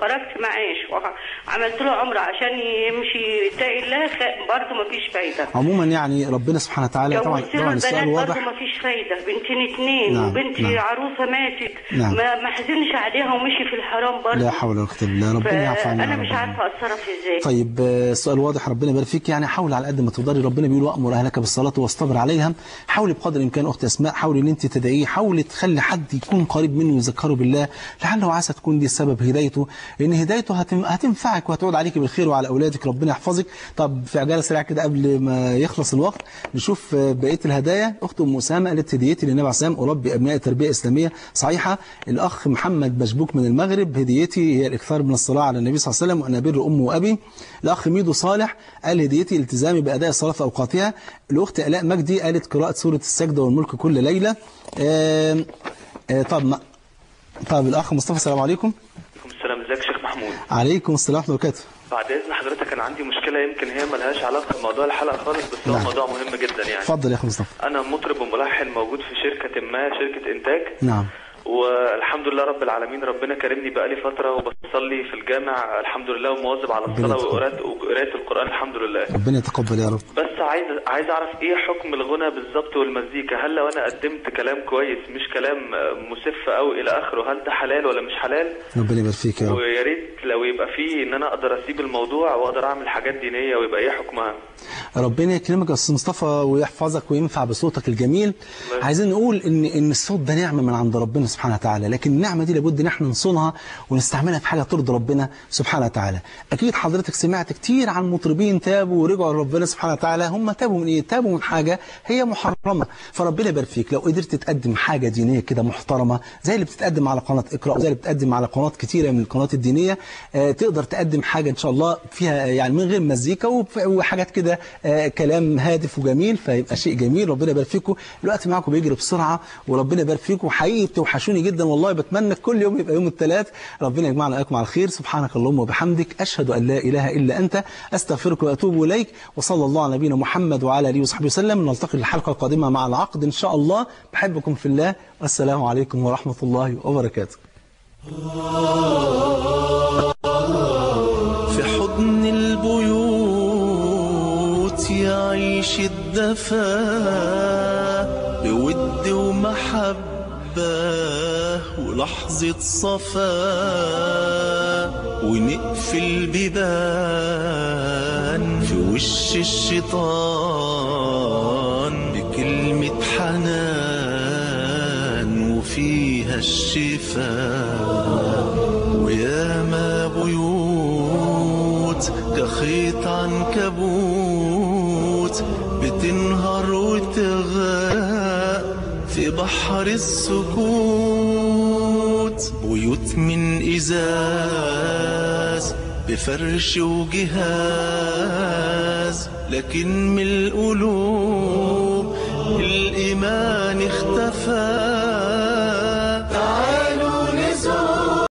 خرجت معاه عملت له عمره عشان يمشي يتقي الله برضه ما فيش فايده. عموما يعني ربنا سبحانه وتعالى طبعا طبعا السؤال واضح ما فيش فايده. بنتين اتنين نعم وبنتي نعم عروسه ماتت نعم ما حزنش عليها ومشي في الحرام برضه. لا حول ولا قوه الا بالله. ربنا يعفو عنها. انا مش عارفه اتصرف ازاي. طيب السؤال واضح ربنا يبارك فيك. يعني حاول على قد ما تقدري. ربنا بيقول وامر اهلك بالصلاه واصطبر عليها. حاولي بقدر الامكان اخت اسماء حاولي ان انت تدعيه، حاولي تخلي حد يكون قريب منه ويذكره بالله لعله وعسى تكون دي سبب هدايته، لان هدايته هتنفعك وهتعود عليك بالخير وعلى اولادك. ربنا يحفظك. طب في عجاله سريعه كده قبل ما يخلص الوقت نشوف بقيه الهدايا. اخت ام اسامه قالت هديتي للنبي عليه السلام اربي ابنائي تربيه اسلاميه صحيحه. الاخ محمد مشبوك من المغرب هديتي هي الاكثار من الصلاه على النبي صلى الله عليه وسلم وانا بر امي وابي. الاخ ميدو صالح قال هديتي التزامي باداء الصلاه في اوقاتها. الاخت الاء مجدي قالت قراءه سوره السجده والملك كل ليله. آآ آآ طب ما طب الاخ مصطفى. السلام عليكم. وعليكم السلام. ازيك يا شيخ محمود؟ عليكم السلام ورحمه الله وبركاته. بعد اذن حضرتك انا عندي مشكله يمكن هي ملهاش علاقه بموضوع الحلقه خالص بس هو موضوع مهم جدا يعني. اتفضل يا اخ مصطفى. انا مطرب وملحن موجود في شركه ما شركه انتاج. نعم. والحمد لله رب العالمين ربنا كرمني بقالي فتره وبصلي في الجامع الحمد لله ومواظب على الصلاه وقراءه القران الحمد لله. ربنا يتقبل يا رب. بس عايز عايز اعرف ايه حكم الغنى بالظبط والمزيكا؟ هل لو انا قدمت كلام كويس مش كلام مسف قوي الى اخره هل ده حلال ولا مش حلال؟ ربنا يبارك فيك يا رب. ويا ريت لو يبقى فيه ان انا اقدر اسيب الموضوع واقدر اعمل حاجات دينيه ويبقى ايه حكمها؟ ربنا يكرمك يا استاذ مصطفى ويحفظك وينفع بصوتك الجميل. عايزين نقول ان ان الصوت ده نعمه من عند ربنا سبحانه وتعالى، لكن النعمة دي لابد نحن نصونها ونستعملها في حاجة ترضي ربنا سبحانه وتعالى. أكيد حضرتك سمعت كتير عن مطربين تابوا ورجعوا لربنا سبحانه وتعالى، هم تابوا من إيه؟ تابوا من حاجة هي محرمة. فربنا يبارك فيك لو قدرت تقدم حاجة دينية كده محترمة زي اللي بتتقدم على قناة اقرأ وزي اللي بتقدم على قنوات كتيرة من القنوات الدينية، آه تقدر تقدم حاجة إن شاء الله فيها يعني من غير مزيكا وحاجات كده، آه كلام هادف وجميل، فيبقى شيء جميل. ربنا يبارك فيكم، الوقت معاكم بيجري بسرعة وربنا يبارك فيكم، حقيقي بتوحشوني جدا والله، بتمنى كل يوم يبقى يوم الثلاث. ربنا يجمعنا وإياكم على الخير. سبحانك اللهم وبحمدك، أشهد أن لا إله إلا أنت، أستغفرك وأتوب إليك، وصلى الله على نبينا محمد وعلى آله وصحبه وسلم. نلتقي الحلقة القادمة مع العقد إن شاء الله. بحبكم في الله، والسلام عليكم ورحمة الله وبركاته. في حضن البيوت يعيش الدفا بود ومحبة ولحظة صفا، ونقفل بيبان في وش الشيطان بكلمة حنان وفيها الشفاء. وياما بيوت كخيط عنكبوت بتنهار وتغرق في بحر السكوت، بيوت من إزاز بفرش وجهاز، لكن من القلوب الإيمان اختفى.